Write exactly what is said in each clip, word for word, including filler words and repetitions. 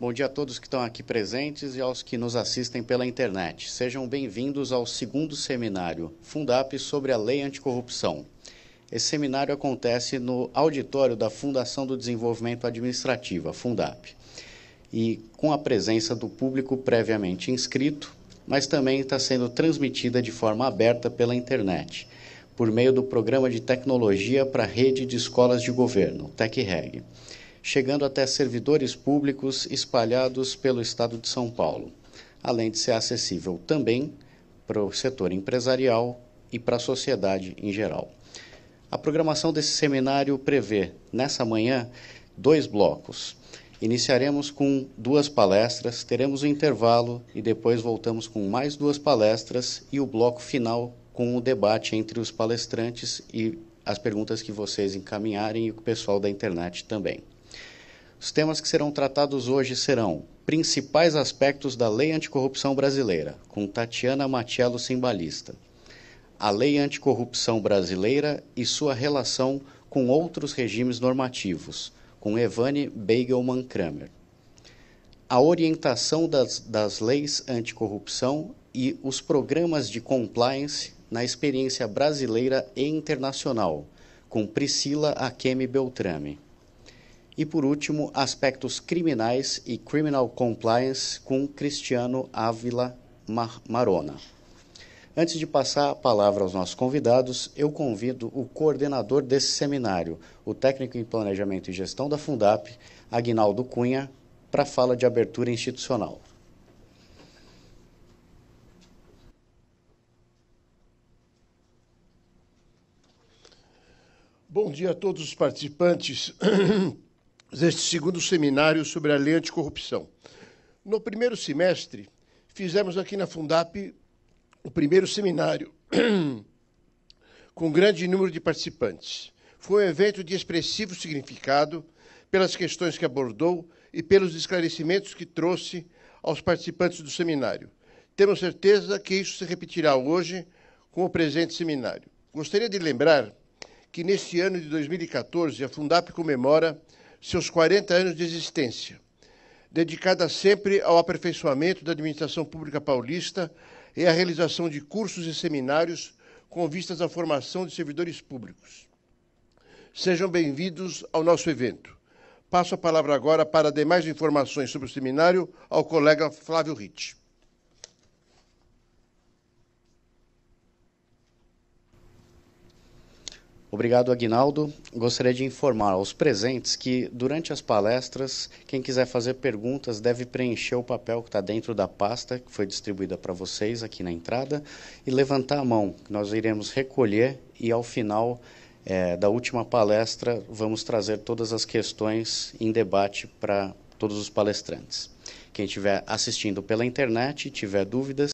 Bom dia a todos que estão aqui presentes e aos que nos assistem pela internet. Sejam bem-vindos ao segundo seminário Fundap sobre a Lei Anticorrupção. Esse seminário acontece no auditório da Fundação do Desenvolvimento Administrativo, Fundap, e com a presença do público previamente inscrito, mas também está sendo transmitida de forma aberta pela internet, por meio do Programa de Tecnologia para a Rede de Escolas de Governo, TECREG, chegando até servidores públicos espalhados pelo Estado de São Paulo, além de ser acessível também para o setor empresarial e para a sociedade em geral. A programação desse seminário prevê, nessa manhã, dois blocos. Iniciaremos com duas palestras, teremos um intervalo e depois voltamos com mais duas palestras e o bloco final com o debate entre os palestrantes e as perguntas que vocês encaminharem e o pessoal da internet também. Os temas que serão tratados hoje serão Principais Aspectos da Lei Anticorrupção Brasileira, com Tatiana Matiello Cymbalista, a Lei Anticorrupção Brasileira e sua relação com outros regimes normativos, com Evane Beiguelman Kramer. A orientação das, das leis anticorrupção e os programas de compliance na experiência brasileira e internacional, com Priscila Akemi Bekltrame. E, por último, aspectos criminais e criminal compliance, com Cristiano Ávila Mar Marona. Antes de passar a palavra aos nossos convidados, eu convido o coordenador desse seminário, o técnico em Planejamento e Gestão da Fundap, Aguinaldo Cunha, para a fala de abertura institucional. Bom dia a todos os participantes deste segundo seminário sobre a Lei Anticorrupção. No primeiro semestre, fizemos aqui na Fundap o primeiro seminário, com um grande número de participantes. Foi um evento de expressivo significado pelas questões que abordou e pelos esclarecimentos que trouxe aos participantes do seminário. Temos certeza que isso se repetirá hoje com o presente seminário. Gostaria de lembrar que, neste ano de dois mil e quatorze, a Fundap comemora seus quarenta anos de existência, dedicada sempre ao aperfeiçoamento da administração pública paulista e a realização de cursos e seminários com vistas à formação de servidores públicos. Sejam bem-vindos ao nosso evento. Passo a palavra agora para demais informações sobre o seminário ao colega Flávio Ritt. Obrigado, Aguinaldo. Gostaria de informar aos presentes que, durante as palestras, quem quiser fazer perguntas deve preencher o papel que está dentro da pasta, que foi distribuída para vocês aqui na entrada, e levantar a mão, que nós iremos recolher e, ao final é, da última palestra, vamos trazer todas as questões em debate para todos os palestrantes. Quem estiver assistindo pela internet e tiver dúvidas,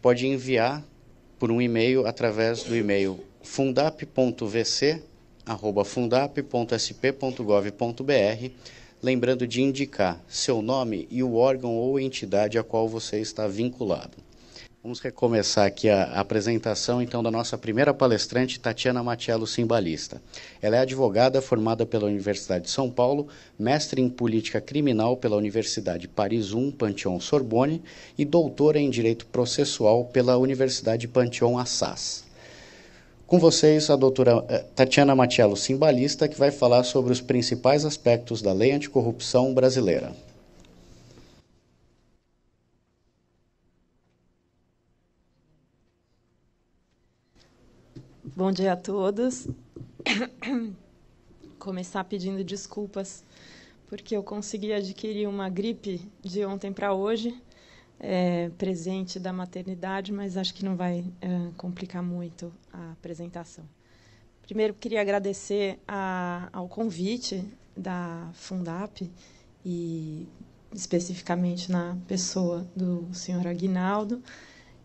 pode enviar por um e-mail através do e-mail fundap ponto v c arroba fundap ponto s p ponto gov ponto b r, lembrando de indicar seu nome e o órgão ou entidade a qual você está vinculado. Vamos recomeçar aqui a apresentação, então, da nossa primeira palestrante, Tatiana Matiello Cymbalista. Ela é advogada formada pela Universidade de São Paulo, mestre em Política Criminal pela Universidade Paris um Panteon Sorbonne e doutora em Direito Processual pela Universidade Panteon Assas. Com vocês, a doutora Tatiana Matiello Cymbalista, que vai falar sobre os principais aspectos da Lei Anticorrupção Brasileira. Bom dia a todos. Começar pedindo desculpas, porque eu consegui adquirir uma gripe de ontem para hoje, É, presente da maternidade, mas acho que não vai é, complicar muito a apresentação. Primeiro, queria agradecer a, ao convite da Fundap e especificamente na pessoa do senhor Aguinaldo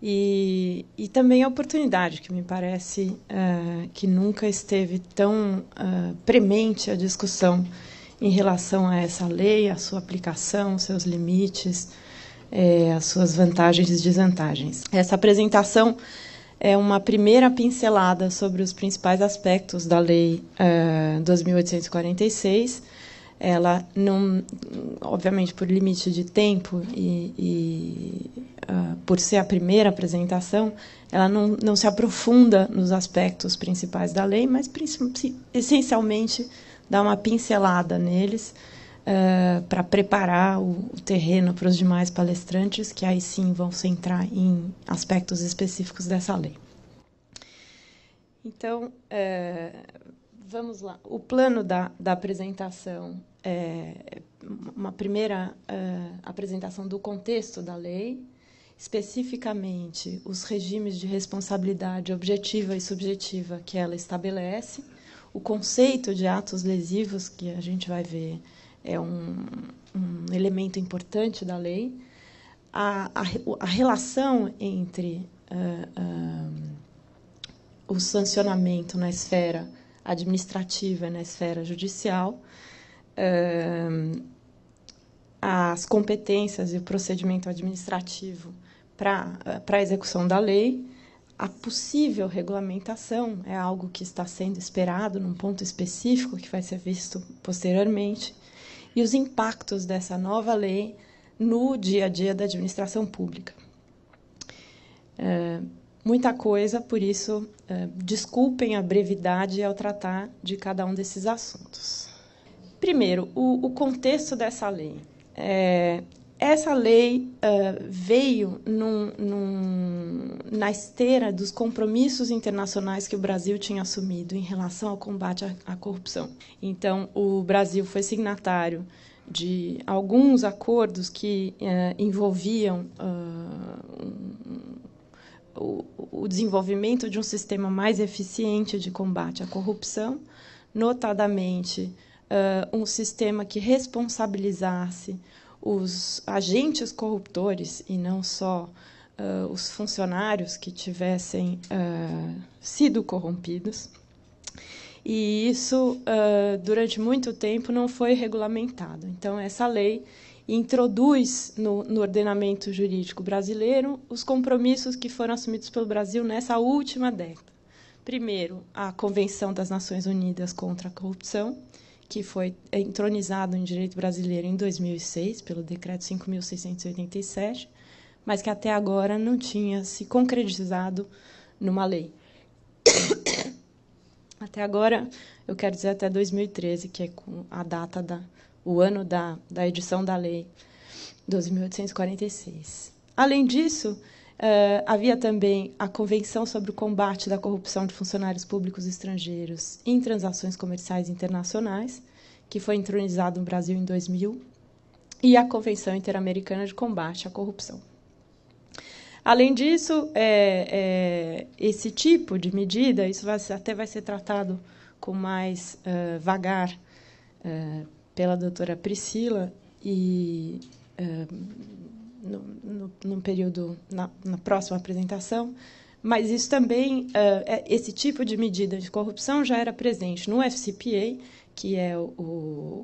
e, e também a oportunidade, que me parece é, que nunca esteve tão é, premente a discussão em relação a essa lei, a sua aplicação, seus limites, É, as suas vantagens e desvantagens. Essa apresentação é uma primeira pincelada sobre os principais aspectos da Lei nº doze mil oitocentos e quarenta e seis, ela não, obviamente por limite de tempo e, e uh, por ser a primeira apresentação, ela não, não se aprofunda nos aspectos principais da lei, mas essencialmente dá uma pincelada neles uh, para preparar o, o terreno para os demais palestrantes, que aí sim vão se entrar em aspectos específicos dessa lei. Então, é, vamos lá. O plano da, da apresentação é uma primeira é, apresentação do contexto da lei, especificamente os regimes de responsabilidade objetiva e subjetiva que ela estabelece, o conceito de atos lesivos, que a gente vai ver é um, um elemento importante da lei, a, a, a relação entre... Uh, uh, o sancionamento na esfera administrativa e na esfera judicial, as competências e o procedimento administrativo para a execução da lei, a possível regulamentação é algo que está sendo esperado num ponto específico que vai ser visto posteriormente, e os impactos dessa nova lei no dia a dia da administração pública. É, Muita coisa, por isso, desculpem a brevidade ao tratar de cada um desses assuntos. Primeiro, o, o contexto dessa lei. É, essa lei é, veio num, num, na esteira dos compromissos internacionais que o Brasil tinha assumido em relação ao combate à, à corrupção. Então, o Brasil foi signatário de alguns acordos que é, envolviam... É, um, o desenvolvimento de um sistema mais eficiente de combate à corrupção, notadamente um sistema que responsabilizasse os agentes corruptores e não só os funcionários que tivessem sido corrompidos. E isso, durante muito tempo, não foi regulamentado. Então, essa lei introduz no, no ordenamento jurídico brasileiro os compromissos que foram assumidos pelo Brasil nessa última década. Primeiro, a Convenção das Nações Unidas contra a Corrupção, que foi entronizada em direito brasileiro em dois mil e seis, pelo Decreto cinco mil seiscentos e oitenta e sete, mas que até agora não tinha se concretizado numa lei. Até agora, eu quero dizer até dois mil e treze, que é a data da... o ano da, da edição da Lei doze mil oitocentos e quarenta e seis. Além disso, eh, havia também a Convenção sobre o Combate da Corrupção de Funcionários Públicos Estrangeiros em Transações Comerciais Internacionais, que foi entronizada no Brasil em dois mil, e a Convenção Interamericana de Combate à Corrupção. Além disso, eh, eh, esse tipo de medida, isso vai ser, até vai ser tratado com mais eh, vagar, eh, pela doutora Priscila, e uh, no, no, no período, na, na próxima apresentação, mas isso também, uh, esse tipo de medida de corrupção já era presente no F C P A, que é o,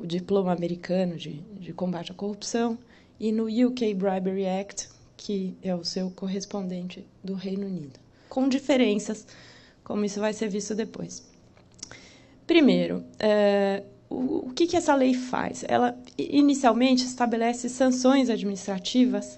o diploma americano de, de combate à corrupção, e no U K Bribery Act, que é o seu correspondente do Reino Unido, com diferenças, como isso vai ser visto depois. Primeiro, uh, O que, que essa lei faz? Ela, inicialmente, estabelece sanções administrativas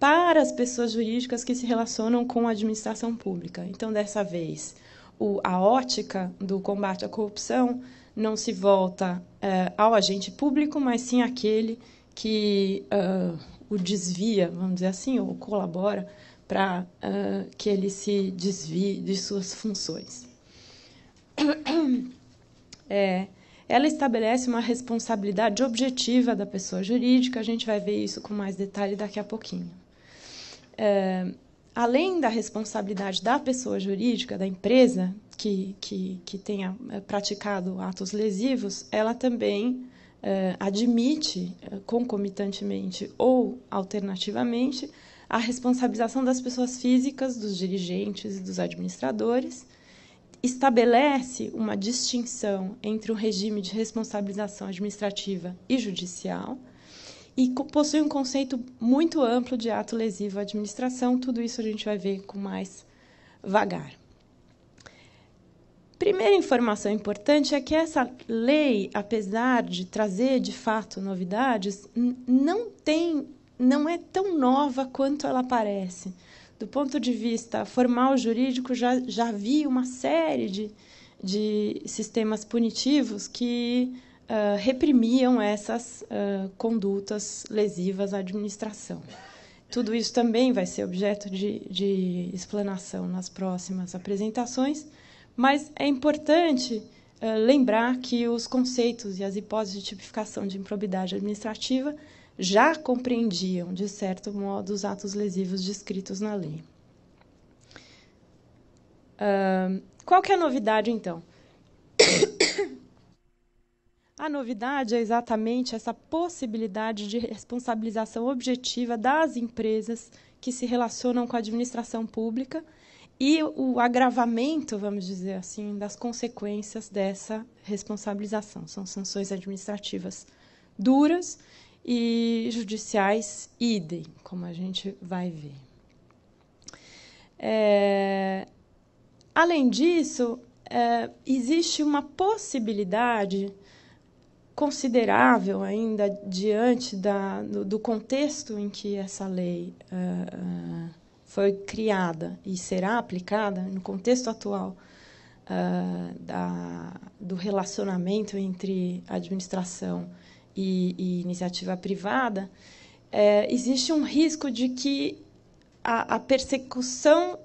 para as pessoas jurídicas que se relacionam com a administração pública. Então, dessa vez, o, a ótica do combate à corrupção não se volta é, ao agente público, mas sim àquele que é, o desvia, vamos dizer assim, ou colabora para é, que ele se desvie de suas funções. É... Ela estabelece uma responsabilidade objetiva da pessoa jurídica, a gente vai ver isso com mais detalhe daqui a pouquinho. É, além da responsabilidade da pessoa jurídica, da empresa, que, que, que tenha praticado atos lesivos, ela também é, admite, concomitantemente ou alternativamente, a responsabilização das pessoas físicas, dos dirigentes e dos administradores, estabelece uma distinção entre o regime de responsabilização administrativa e judicial e possui um conceito muito amplo de ato lesivo à administração. Tudo isso a gente vai ver com mais vagar. Primeira informação importante é que essa lei, apesar de trazer, de fato, novidades, não tem, não é tão nova quanto ela parece. Do ponto de vista formal jurídico, já, já havia uma série de, de sistemas punitivos que uh, reprimiam essas uh, condutas lesivas à administração. Tudo isso também vai ser objeto de, de explanação nas próximas apresentações, mas é importante uh, lembrar que os conceitos e as hipóteses de tipificação de improbidade administrativa já compreendiam, de certo modo, os atos lesivos descritos na lei. Uh, qual que é a novidade, então? A novidade é exatamente essa possibilidade de responsabilização objetiva das empresas que se relacionam com a administração pública e o agravamento, vamos dizer assim, das consequências dessa responsabilização. São sanções administrativas duras e judiciais idem, como a gente vai ver. É... Além disso, é... existe uma possibilidade considerável ainda diante da, do, do contexto em que essa lei uh, foi criada e será aplicada, no contexto atual uh, da, do relacionamento entre administração e, e iniciativa privada, é, existe um risco de que a, a persecução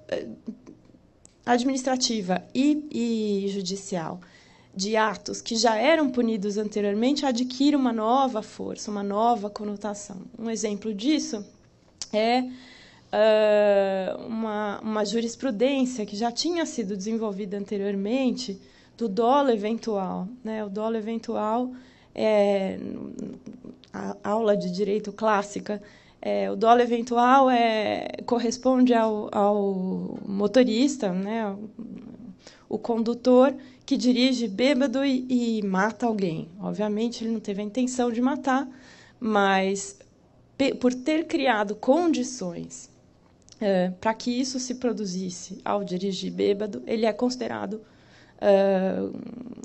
administrativa e, e judicial de atos que já eram punidos anteriormente adquire uma nova força, uma nova conotação. Um exemplo disso é uh, uma, uma jurisprudência que já tinha sido desenvolvida anteriormente do dolo eventual, né? O dolo eventual é a aula de direito clássica. É, o dolo eventual é, corresponde ao, ao motorista, né? O condutor que dirige bêbado e, e mata alguém. Obviamente, ele não teve a intenção de matar, mas pe, por ter criado condições é, para que isso se produzisse ao dirigir bêbado, ele é considerado é,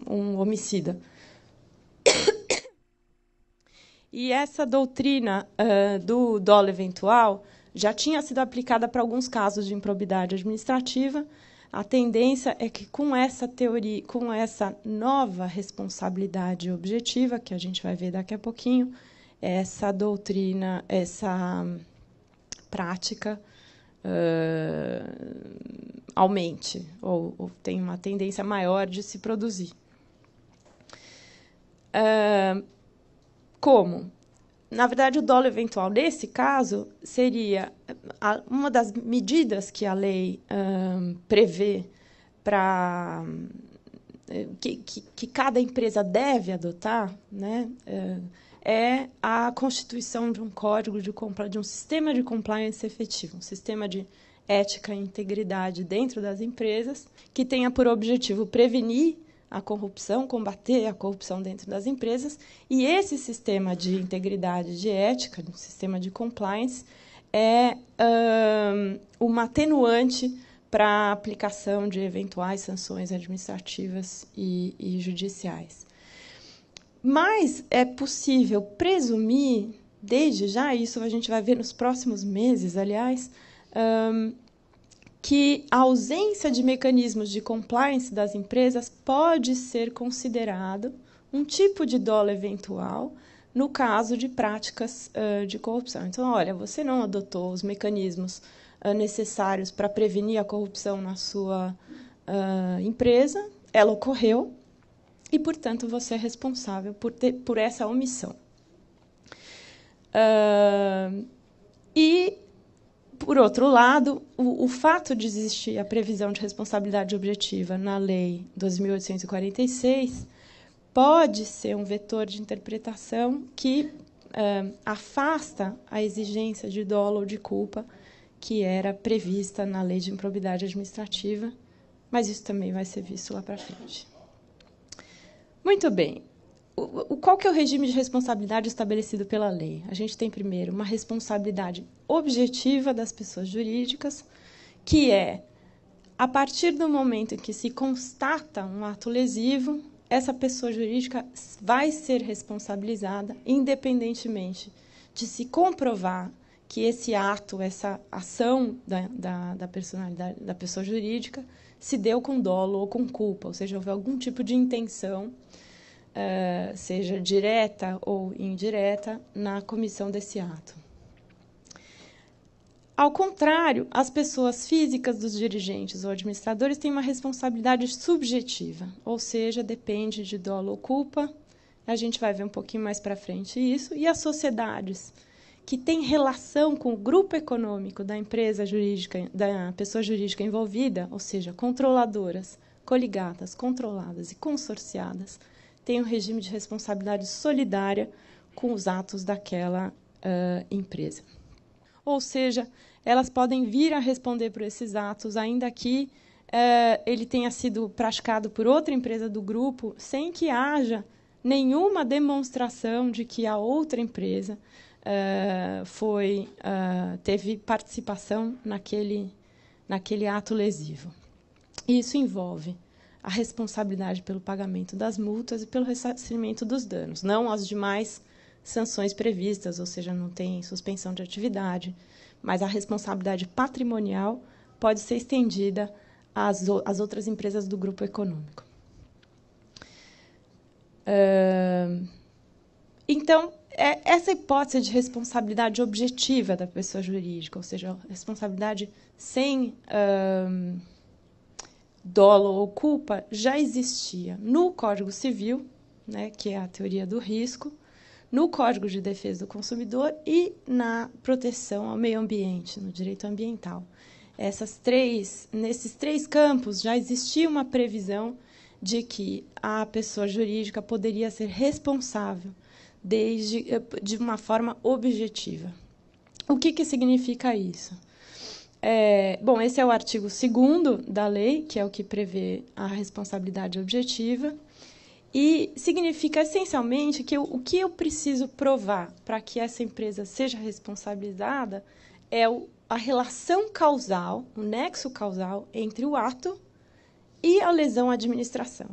um homicida. E essa doutrina é, do dolo eventual já tinha sido aplicada para alguns casos de improbidade administrativa. A tendência é que, com essa teoria, com essa nova responsabilidade objetiva, que a gente vai ver daqui a pouquinho, essa doutrina, essa prática uh, aumente, ou, ou tem uma tendência maior de se produzir. Uh, como? Na verdade, o dolo eventual, nesse caso, seria uma das medidas que a lei hum, prevê para que, que, que cada empresa deve adotar, né, é a constituição de um código de, de um sistema de compliance efetivo, um sistema de ética e integridade dentro das empresas que tenha por objetivo prevenir a corrupção, combater a corrupção dentro das empresas, e esse sistema de integridade, de ética, um sistema de compliance, é um, uma atenuante para a aplicação de eventuais sanções administrativas e, e judiciais. Mas é possível presumir, desde já, isso a gente vai ver nos próximos meses, aliás, um, que a ausência de mecanismos de compliance das empresas pode ser considerado um tipo de dolo eventual no caso de práticas uh, de corrupção. Então, olha, você não adotou os mecanismos uh, necessários para prevenir a corrupção na sua uh, empresa, ela ocorreu e, portanto, você é responsável por, ter, por essa omissão. Uh, e... Por outro lado, o, o fato de existir a previsão de responsabilidade objetiva na Lei doze mil oitocentos e quarenta e seis pode ser um vetor de interpretação que uh, afasta a exigência de dolo ou de culpa que era prevista na Lei de Improbidade Administrativa, mas isso também vai ser visto lá para frente. Muito bem. O, qual que é o regime de responsabilidade estabelecido pela lei? A gente tem, primeiro, uma responsabilidade objetiva das pessoas jurídicas, que é A partir do momento em que se constata um ato lesivo, essa pessoa jurídica vai ser responsabilizada, independentemente de se comprovar que esse ato, essa ação da, da, da personalidade da pessoa jurídica se deu com dolo ou com culpa, ou seja, houve algum tipo de intenção, uh, seja direta ou indireta, na comissão desse ato. Ao contrário, as pessoas físicas dos dirigentes ou administradores têm uma responsabilidade subjetiva, ou seja, depende de dolo ou culpa. A gente vai ver um pouquinho mais para frente isso. E as sociedades que têm relação com o grupo econômico da empresa jurídica, da pessoa jurídica envolvida, ou seja, controladoras, coligadas, controladas e consorciadas, têm um regime de responsabilidade solidária com os atos daquela uh, empresa. Ou seja, elas podem vir a responder por esses atos, ainda que uh, ele tenha sido praticado por outra empresa do grupo, sem que haja nenhuma demonstração de que a outra empresa uh, foi, uh, teve participação naquele, naquele ato lesivo. Isso envolve a responsabilidade pelo pagamento das multas e pelo ressarcimento dos danos, não as demais sanções previstas, ou seja, não tem suspensão de atividade, mas a responsabilidade patrimonial pode ser estendida às, às outras empresas do grupo econômico. Então, essa hipótese de responsabilidade objetiva da pessoa jurídica, ou seja, responsabilidade sem um, dolo ou culpa, já existia no Código Civil, né, que é a teoria do risco, no Código de Defesa do Consumidor e na proteção ao meio ambiente, no direito ambiental. Essas três, nesses três campos já existia uma previsão de que a pessoa jurídica poderia ser responsável desde, de uma forma objetiva. O que, que significa isso? É, bom, esse é o artigo segundo da lei, que é o que prevê a responsabilidade objetiva, e significa essencialmente que eu, o que eu preciso provar para que essa empresa seja responsabilizada é o, a relação causal, o nexo causal entre o ato e a lesão à administração.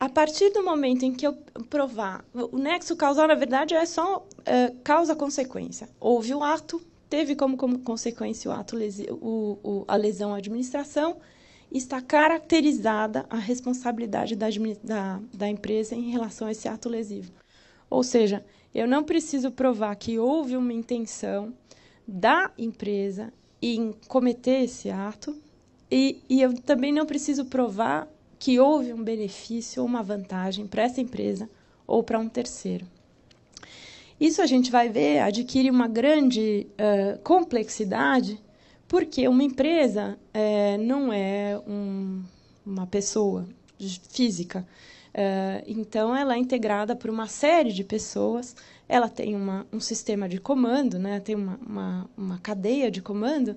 A partir do momento em que eu provar, o nexo causal, na verdade, é só uh, causa-consequência. Houve o ato, teve como, como consequência o ato, lesi, o, o, a lesão à administração, está caracterizada a responsabilidade da, da, da empresa em relação a esse ato lesivo. Ou seja, eu não preciso provar que houve uma intenção da empresa em cometer esse ato, E, e eu também não preciso provar que houve um benefício ou uma vantagem para essa empresa ou para um terceiro. Isso a gente vai ver adquire uma grande uh, complexidade, porque uma empresa uh, não é um, uma pessoa física. Uh, então, ela é integrada por uma série de pessoas, ela tem uma, um sistema de comando, né? Tem uma, uma, uma cadeia de comando,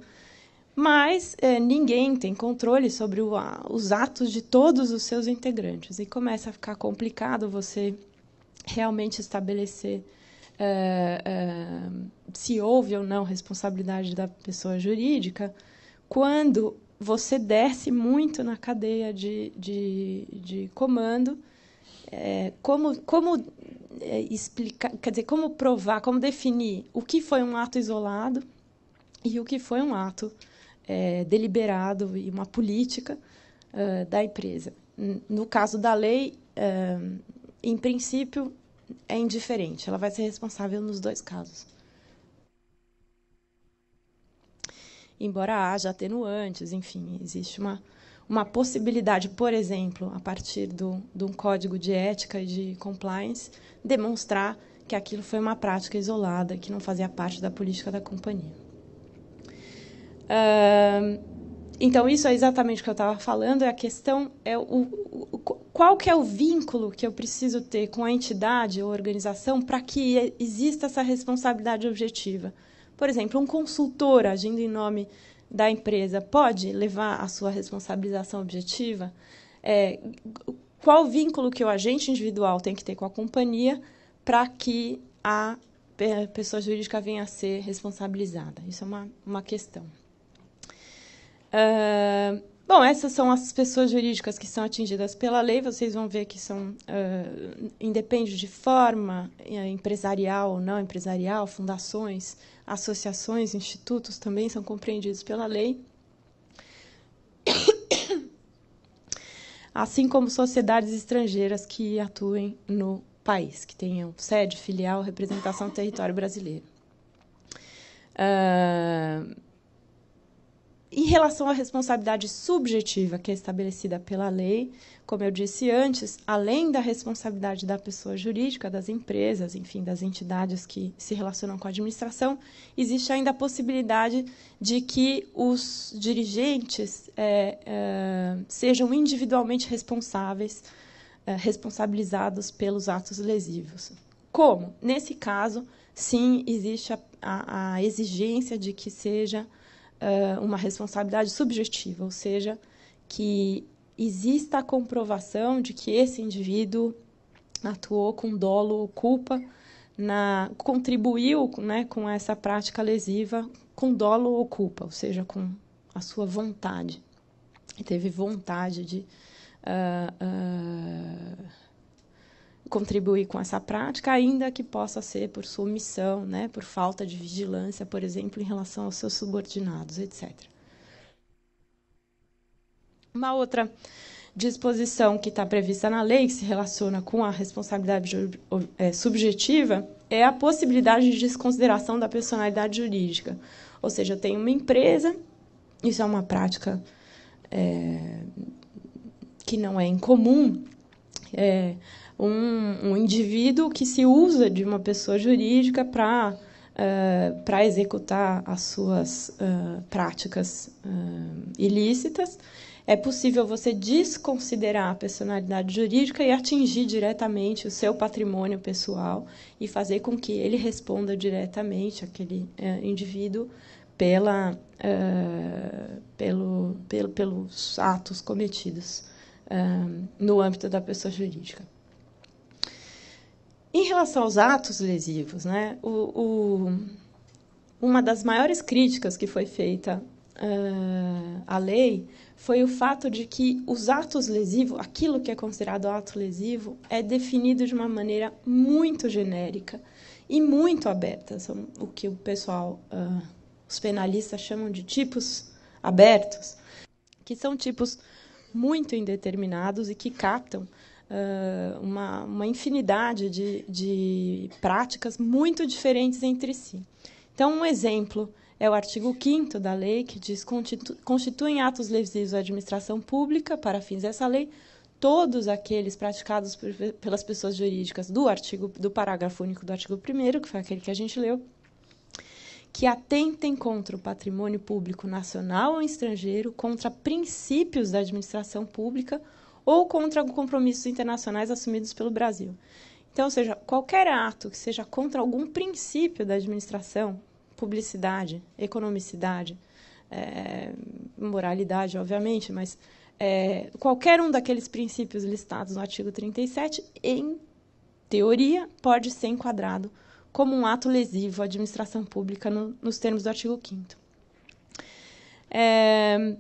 mas eh, ninguém tem controle sobre o, a, os atos de todos os seus integrantes. E começa a ficar complicado você realmente estabelecer eh, eh, se houve ou não responsabilidade da pessoa jurídica quando você desce muito na cadeia de, de, de comando. Eh, como como eh, explicar, quer dizer, como provar, como definir o que foi um ato isolado e o que foi um ato É, deliberado e uma política uh, da empresa. No caso da lei, uh, em princípio, é indiferente. Ela vai ser responsável nos dois casos. Embora haja atenuantes, enfim, existe uma, uma possibilidade, por exemplo, a partir do, de um código de ética e de compliance, demonstrar que aquilo foi uma prática isolada, que não fazia parte da política da companhia. Uh, então, isso é exatamente o que eu estava falando, é a questão, é o, o, qual que é o vínculo que eu preciso ter com a entidade ou organização para que exista essa responsabilidade objetiva. Por exemplo, um consultor agindo em nome da empresa pode levar a sua responsabilização objetiva? É, qual o vínculo que o agente individual tem que ter com a companhia para que a pessoa jurídica venha a ser responsabilizada? Isso é uma, uma questão. Uh, Bom, essas são as pessoas jurídicas que são atingidas pela lei. Vocês vão ver que são uh, independe de forma empresarial ou não empresarial, fundações, associações, institutos também são compreendidos pela lei. Assim como sociedades estrangeiras que atuem no país, que tenham sede, filial, representação no território brasileiro. Uh, em relação à responsabilidade subjetiva que é estabelecida pela lei, como eu disse antes, além da responsabilidade da pessoa jurídica, das empresas, enfim, das entidades que se relacionam com a administração, existe ainda a possibilidade de que os dirigentes é, é, sejam individualmente responsáveis responsabilizados pelos atos lesivos. Como? Nesse caso, sim, existe a, a, a exigência de que seja uh, uma responsabilidade subjetiva, ou seja, que exista a comprovação de que esse indivíduo atuou com dolo ou culpa, na, contribuiu, né, com essa prática lesiva com dolo ou culpa, ou seja, com a sua vontade, teve vontade de Uh, uh, contribuir com essa prática, ainda que possa ser por sua omissão, né, por falta de vigilância, por exemplo, em relação aos seus subordinados, etcétera. Uma outra disposição que está prevista na lei, que se relaciona com a responsabilidade subjetiva, é a possibilidade de desconsideração da personalidade jurídica. Ou seja, eu tenho uma empresa, isso é uma prática É, que não é incomum, é um, um indivíduo que se usa de uma pessoa jurídica para uh, para executar as suas uh, práticas uh, ilícitas. É possível você desconsiderar a personalidade jurídica e atingir diretamente o seu patrimônio pessoal e fazer com que ele responda diretamente, aquele uh, indivíduo, pela, uh, pelo, pelo, pelos atos cometidos Um, no âmbito da pessoa jurídica. Em relação aos atos lesivos, né, o, o, uma das maiores críticas que foi feita uh, à lei foi o fato de que os atos lesivos, aquilo que é considerado ato lesivo, é definido de uma maneira muito genérica e muito aberta. São o que o pessoal, uh, os penalistas chamam de tipos abertos, que são tipos muito indeterminados e que captam uh, uma, uma infinidade de, de práticas muito diferentes entre si. Então, um exemplo é o artigo quinto da lei, que diz: Constitu constituem atos lesivos à administração pública, para fins dessa lei, todos aqueles praticados por, pelas pessoas jurídicas do artigo do parágrafo único do artigo primeiro, que foi aquele que a gente leu, que atentem contra o patrimônio público nacional ou estrangeiro, contra princípios da administração pública ou contra compromissos internacionais assumidos pelo Brasil. Então, ou seja, qualquer ato que seja contra algum princípio da administração, publicidade, economicidade, é, moralidade, obviamente, mas é, qualquer um daqueles princípios listados no artigo trinta e sete, em teoria, pode ser enquadrado como um ato lesivo à administração pública no, nos termos do artigo quinto. É,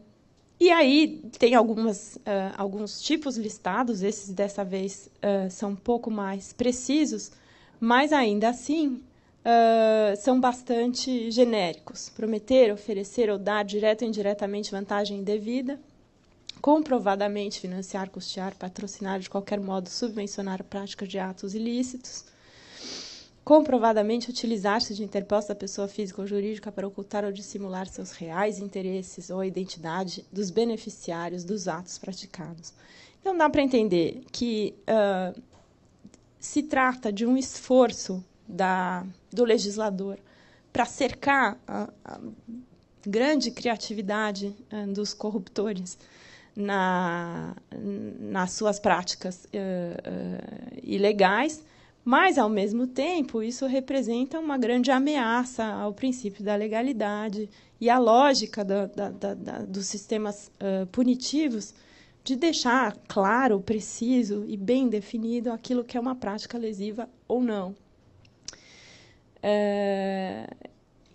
e aí tem algumas, uh, alguns tipos listados, esses dessa vez uh, são um pouco mais precisos, mas ainda assim uh, são bastante genéricos. Prometer, oferecer ou dar, direta ou indiretamente, vantagem indevida, comprovadamente financiar, custear, patrocinar, de qualquer modo subvencionar a prática de atos ilícitos, comprovadamente utilizar-se de interposta pessoa física ou jurídica para ocultar ou dissimular seus reais interesses ou a identidade dos beneficiários dos atos praticados. Então, dá para entender que uh, se trata de um esforço da, do legislador para cercar a, a grande criatividade uh, dos corruptores na, nas suas práticas uh, uh, ilegais, mas, ao mesmo tempo, isso representa uma grande ameaça ao princípio da legalidade e à lógica da, da, da, da, dos sistemas uh, punitivos de deixar claro, preciso e bem definido aquilo que é uma prática lesiva ou não. É,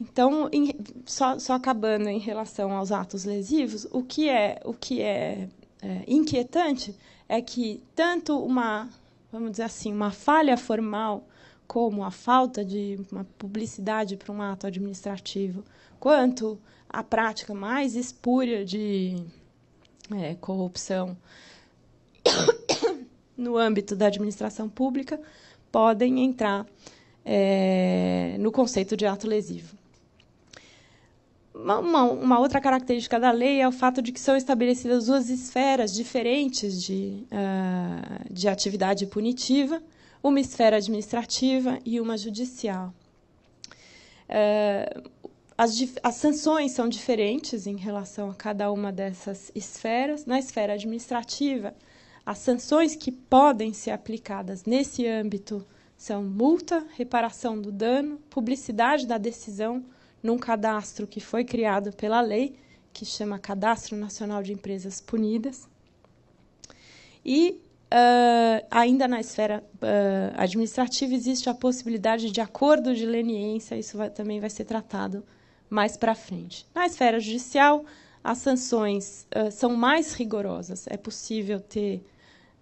Então, em, só, só acabando em relação aos atos lesivos, o que é, o que é, é inquietante é que tanto uma, vamos dizer assim, uma falha formal, como a falta de uma publicidade para um ato administrativo, quanto a prática mais espúria de é, corrupção no âmbito da administração pública, podem entrar é, no conceito de ato lesivo. Uma, uma outra característica da lei é o fato de que são estabelecidas duas esferas diferentes de, uh, de atividade punitiva, uma esfera administrativa e uma judicial. Uh, as, as sanções são diferentes em relação a cada uma dessas esferas. Na esfera administrativa, as sanções que podem ser aplicadas nesse âmbito são multa, reparação do dano, publicidade da decisão, num cadastro que foi criado pela lei, que chama Cadastro Nacional de Empresas Punidas. E, uh, ainda na esfera uh, administrativa, existe a possibilidade de acordo de leniência, isso vai, também vai ser tratado mais para frente. Na esfera judicial, as sanções uh, são mais rigorosas. É possível ter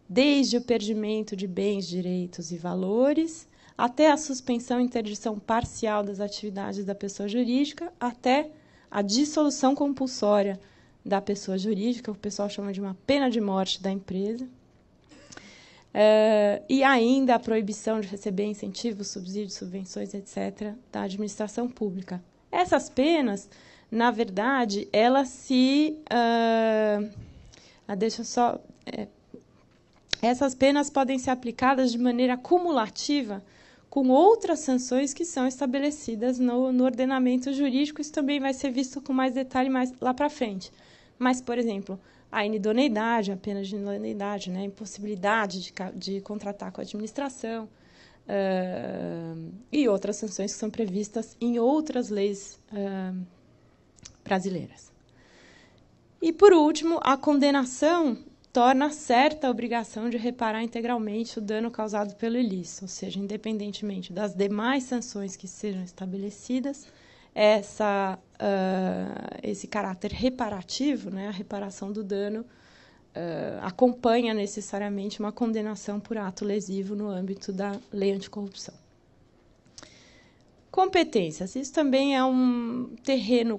desde o perdimento de bens, direitos e valores, até a suspensão e interdição parcial das atividades da pessoa jurídica, até a dissolução compulsória da pessoa jurídica, o pessoal chama de uma pena de morte da empresa, uh, e ainda a proibição de receber incentivos, subsídios, subvenções, etcétera, da administração pública. Essas penas, na verdade, elas se... Uh, ah, deixa eu só... É, essas penas podem ser aplicadas de maneira cumulativa com outras sanções que são estabelecidas no, no ordenamento jurídico. Isso também vai ser visto com mais detalhe mais lá para frente. Mas, por exemplo, a inidoneidade, a pena de inidoneidade, né? A impossibilidade de, de contratar com a administração uh, e outras sanções que são previstas em outras leis uh, brasileiras. E, por último, a condenação torna certa a obrigação de reparar integralmente o dano causado pelo ilícito, ou seja, independentemente das demais sanções que sejam estabelecidas, essa, uh, esse caráter reparativo, né, a reparação do dano, uh, acompanha necessariamente uma condenação por ato lesivo no âmbito da lei anticorrupção. Competências. Isso também é um terreno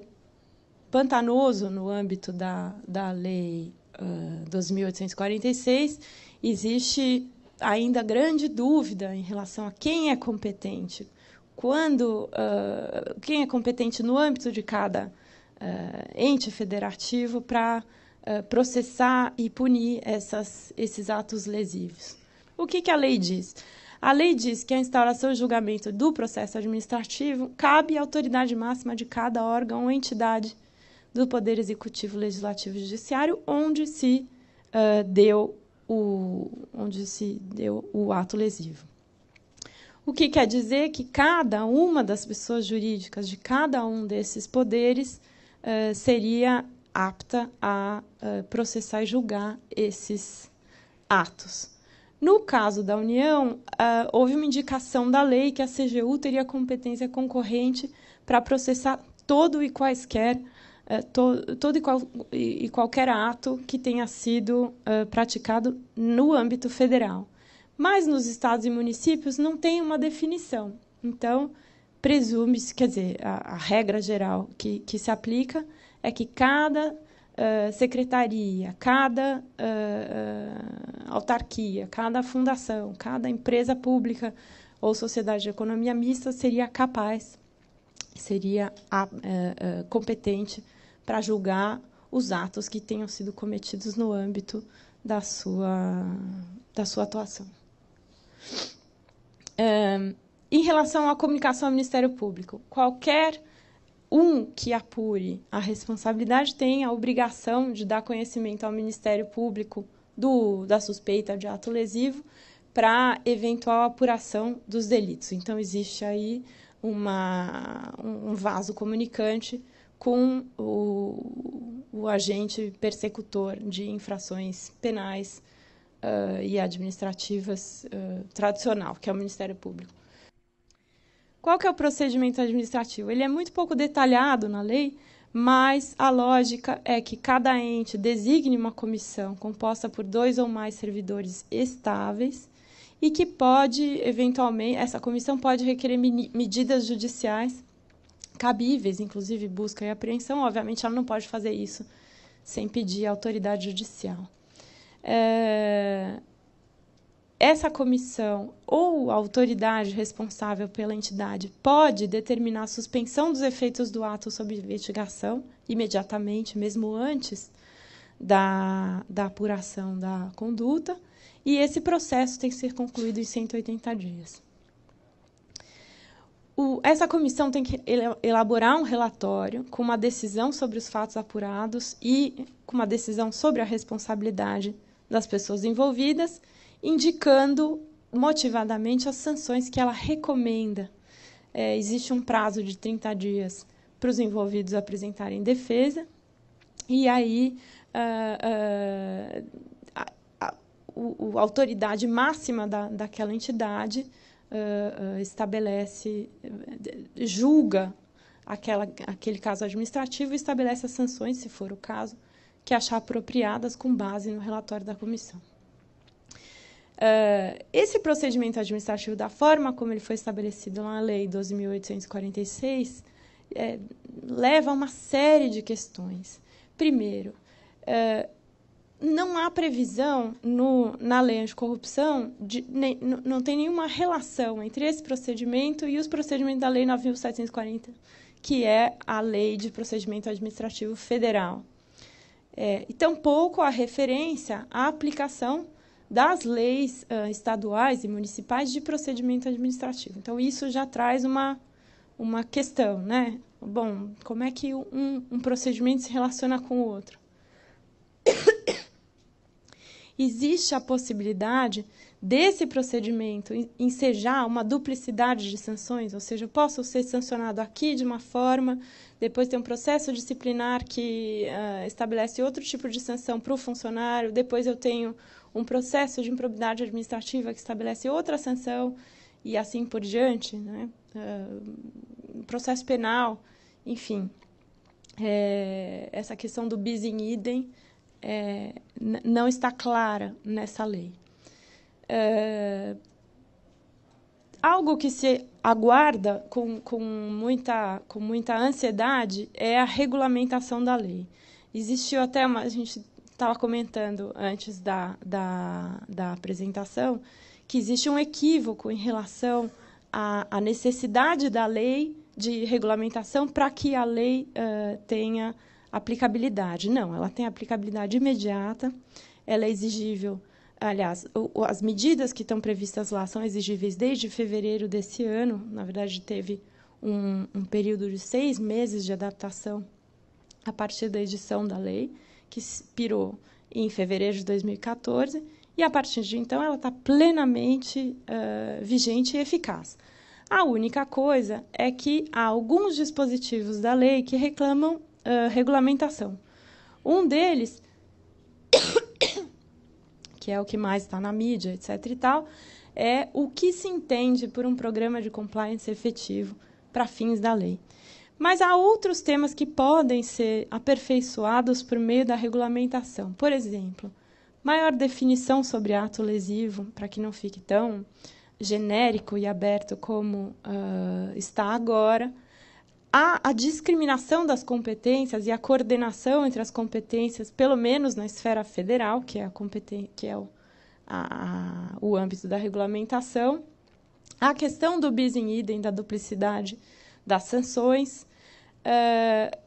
pantanoso no âmbito da, da lei Uh, dois mil oitocentos e quarenta e seis, existe ainda grande dúvida em relação a quem é competente, quando, uh, quem é competente no âmbito de cada uh, ente federativo para uh, processar e punir essas, esses atos lesivos. O que, que a lei diz? A lei diz que a instauração e julgamento do processo administrativo cabe à autoridade máxima de cada órgão ou entidade do Poder Executivo, Legislativo e Judiciário, onde se, uh, deu o, onde se deu o ato lesivo. O que quer dizer que cada uma das pessoas jurídicas de cada um desses poderes uh, seria apta a uh, processar e julgar esses atos. No caso da União, uh, houve uma indicação da lei que a C G U teria competência concorrente para processar todo e quaisquer Todo, todo e, qual, e qualquer ato que tenha sido uh, praticado no âmbito federal. Mas nos estados e municípios não tem uma definição. Então, presume-se, quer dizer, a, a regra geral que, que se aplica é que cada uh, secretaria, cada uh, autarquia, cada fundação, cada empresa pública ou sociedade de economia mista seria capaz, seria a, é, é, competente para julgar os atos que tenham sido cometidos no âmbito da sua, da sua atuação. É, em relação à comunicação ao Ministério Público, qualquer um que apure a responsabilidade tem a obrigação de dar conhecimento ao Ministério Público do, da suspeita de ato lesivo para eventual apuração dos delitos. Então, existe aí Uma, um vaso comunicante com o, o agente persecutor de infrações penais uh, e administrativas uh, tradicional, que é o Ministério Público. Qual que é o procedimento administrativo? Ele é muito pouco detalhado na lei, mas a lógica é que cada ente designe uma comissão composta por dois ou mais servidores estáveis e que pode, eventualmente, essa comissão pode requerer medidas judiciais cabíveis, inclusive busca e apreensão. Obviamente, ela não pode fazer isso sem pedir a autoridade judicial. É... Essa comissão ou a autoridade responsável pela entidade pode determinar a suspensão dos efeitos do ato sob investigação imediatamente, mesmo antes da, da apuração da conduta, e esse processo tem que ser concluído em cento e oitenta dias. O, essa comissão tem que elaborar um relatório com uma decisão sobre os fatos apurados e com uma decisão sobre a responsabilidade das pessoas envolvidas, indicando motivadamente as sanções que ela recomenda. É, existe um prazo de trinta dias para os envolvidos apresentarem defesa, e aí uh, uh, a, a, a, a autoridade máxima da, daquela entidade uh, uh, estabelece, julga aquela, aquele caso administrativo e estabelece as sanções, se for o caso, que achar apropriadas com base no relatório da comissão. Uh, esse procedimento administrativo, da forma como ele foi estabelecido na Lei doze mil oitocentos e quarenta e seis, é, leva a uma série de questões. Primeiro, uh, não há previsão no, na Lei Anticorrupção, de, nem, não tem nenhuma relação entre esse procedimento e os procedimentos da Lei nove mil setecentos e quarenta, que é a Lei de Procedimento Administrativo Federal. É, e tampouco há referência à aplicação das leis uh, estaduais e municipais de procedimento administrativo. Então, isso já traz uma, uma questão, né? Bom, como é que um, um procedimento se relaciona com o outro? Existe a possibilidade desse procedimento ensejar uma duplicidade de sanções, ou seja, eu posso ser sancionado aqui de uma forma, depois tem um processo disciplinar que uh, estabelece outro tipo de sanção para o funcionário, depois eu tenho um processo de improbidade administrativa que estabelece outra sanção e assim por diante, né? Uh, processo penal, enfim. É, essa questão do bis in idem é, não está clara nessa lei. É, algo que se aguarda com, com, muita, com muita ansiedade é a regulamentação da lei. Existiu até uma... A gente, estava comentando antes da, da, da apresentação que existe um equívoco em relação à, à necessidade da lei de regulamentação para que a lei uh, tenha aplicabilidade. Não, ela tem aplicabilidade imediata, ela é exigível, aliás, o, as medidas que estão previstas lá são exigíveis desde fevereiro desse ano, na verdade teve um, um período de seis meses de adaptação a partir da edição da lei, que expirou em fevereiro de dois mil e quatorze, e, a partir de então, ela está plenamente uh, vigente e eficaz. A única coisa é que há alguns dispositivos da lei que reclamam uh, regulamentação. Um deles, que é o que mais está na mídia, etcétera e tal, é o que se entende por um programa de compliance efetivo para fins da lei. Mas há outros temas que podem ser aperfeiçoados por meio da regulamentação. Por exemplo, maior definição sobre ato lesivo, para que não fique tão genérico e aberto como uh, está agora. Há a discriminação das competências e a coordenação entre as competências, pelo menos na esfera federal, que é, a que é o, a, a, o âmbito da regulamentação. A questão do bis in idem, da duplicidade das sanções, uh,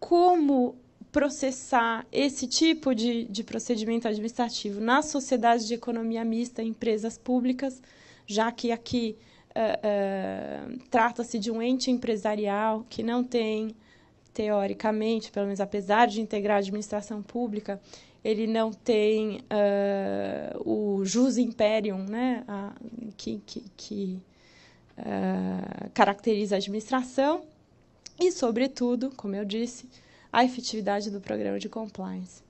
como processar esse tipo de, de procedimento administrativo nas sociedades de economia mista, empresas públicas, já que aqui uh, uh, trata-se de um ente empresarial que não tem, teoricamente, pelo menos apesar de integrar a administração pública, ele não tem uh, o jus imperium, né, a, que... que, que Uh, caracteriza a administração e, sobretudo, como eu disse, a efetividade do programa de compliance.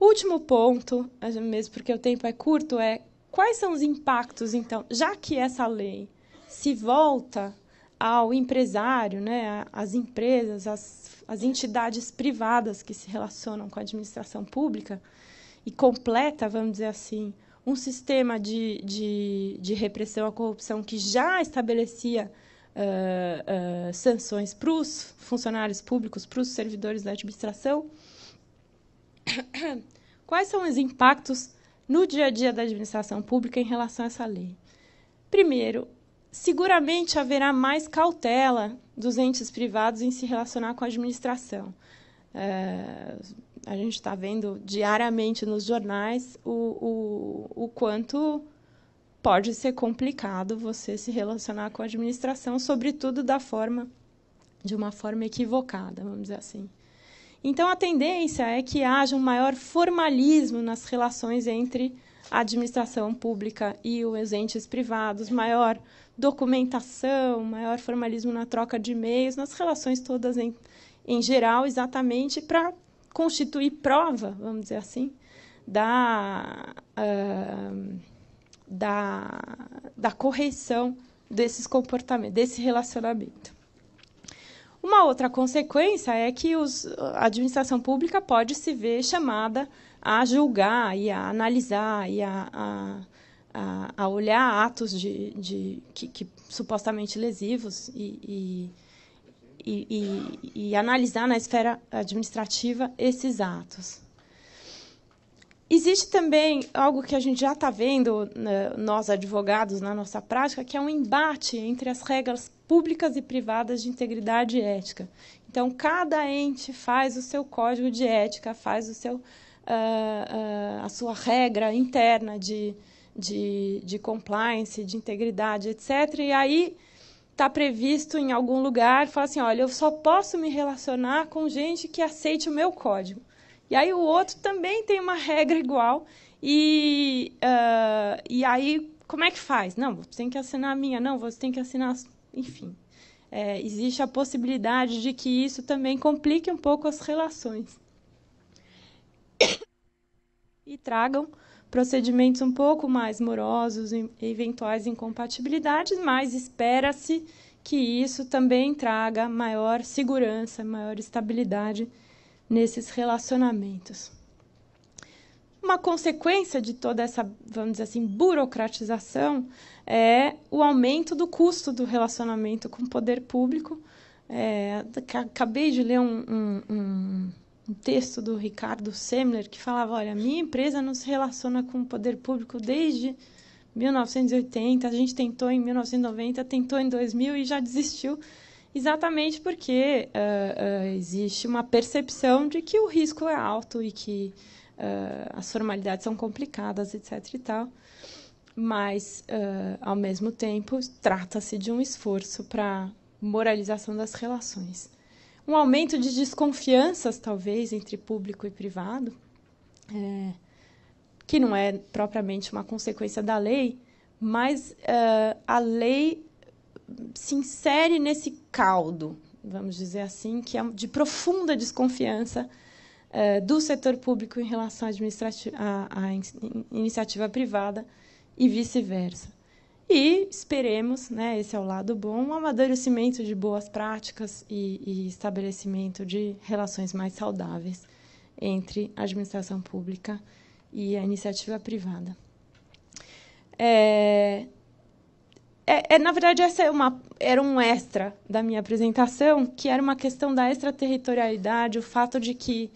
Último ponto, mesmo porque o tempo é curto, é quais são os impactos, então, já que essa lei se volta ao empresário, né, às empresas, às, às entidades privadas que se relacionam com a administração pública e completa, vamos dizer assim, um sistema de, de, de repressão à corrupção que já estabelecia uh, uh, sanções para os funcionários públicos, para os servidores da administração. Quais são os impactos no dia a dia da administração pública em relação a essa lei? Primeiro, seguramente haverá mais cautela dos entes privados em se relacionar com a administração. É, a gente está vendo diariamente nos jornais o, o, o quanto pode ser complicado você se relacionar com a administração, sobretudo da forma, de uma forma equivocada, vamos dizer assim. Então, a tendência é que haja um maior formalismo nas relações entre a administração pública e os entes privados, maior documentação, maior formalismo na troca de e-mails, nas relações todas em, em geral, exatamente para constituir prova, vamos dizer assim, da, uh, da, da correção desses comportamentos, desse relacionamento. Uma outra consequência é que os, a administração pública pode se ver chamada a julgar e a analisar e a, a, a, a olhar atos de, de, que, que supostamente lesivos e, e, e, e, e analisar na esfera administrativa esses atos. Existe também algo que a gente já está vendo, né, nós advogados, na nossa prática, que é um embate entre as regras públicas e privadas de integridade e ética. Então, cada ente faz o seu código de ética, faz o seu, uh, uh, a sua regra interna de, de, de compliance, de integridade, etcétera. E aí está previsto em algum lugar, fala assim, olha, eu só posso me relacionar com gente que aceite o meu código. E aí o outro também tem uma regra igual, e, uh, e aí como é que faz? Não, você tem que assinar a minha, não, você tem que assinar, enfim. É, existe a possibilidade de que isso também complique um pouco as relações e tragam procedimentos um pouco mais morosos, e eventuais incompatibilidades, mas espera-se que isso também traga maior segurança, maior estabilidade nesses relacionamentos. Uma consequência de toda essa, vamos dizer assim, burocratização é o aumento do custo do relacionamento com o poder público. É, acabei de ler um, um, um texto do Ricardo Semler que falava, olha, a minha empresa não se relaciona com o poder público desde mil novecentos e oitenta, a gente tentou em mil novecentos e noventa, tentou em dois mil e já desistiu. Exatamente porque uh, uh, existe uma percepção de que o risco é alto e que uh, as formalidades são complicadas, etcétera e tal. Mas, uh, ao mesmo tempo, trata-se de um esforço para moralização das relações. Um aumento de desconfianças, talvez, entre público e privado, é, que não é propriamente uma consequência da lei, mas uh, a lei se insere nesse caldo, vamos dizer assim, que é de profunda desconfiança eh, do setor público em relação à, à, à in, iniciativa privada e vice-versa. E esperemos, né, esse é o lado bom, um amadurecimento de boas práticas e, e estabelecimento de relações mais saudáveis entre a administração pública e a iniciativa privada. É... É, é, na verdade, essa é uma, era um extra da minha apresentação, que era uma questão da extraterritorialidade, o fato de que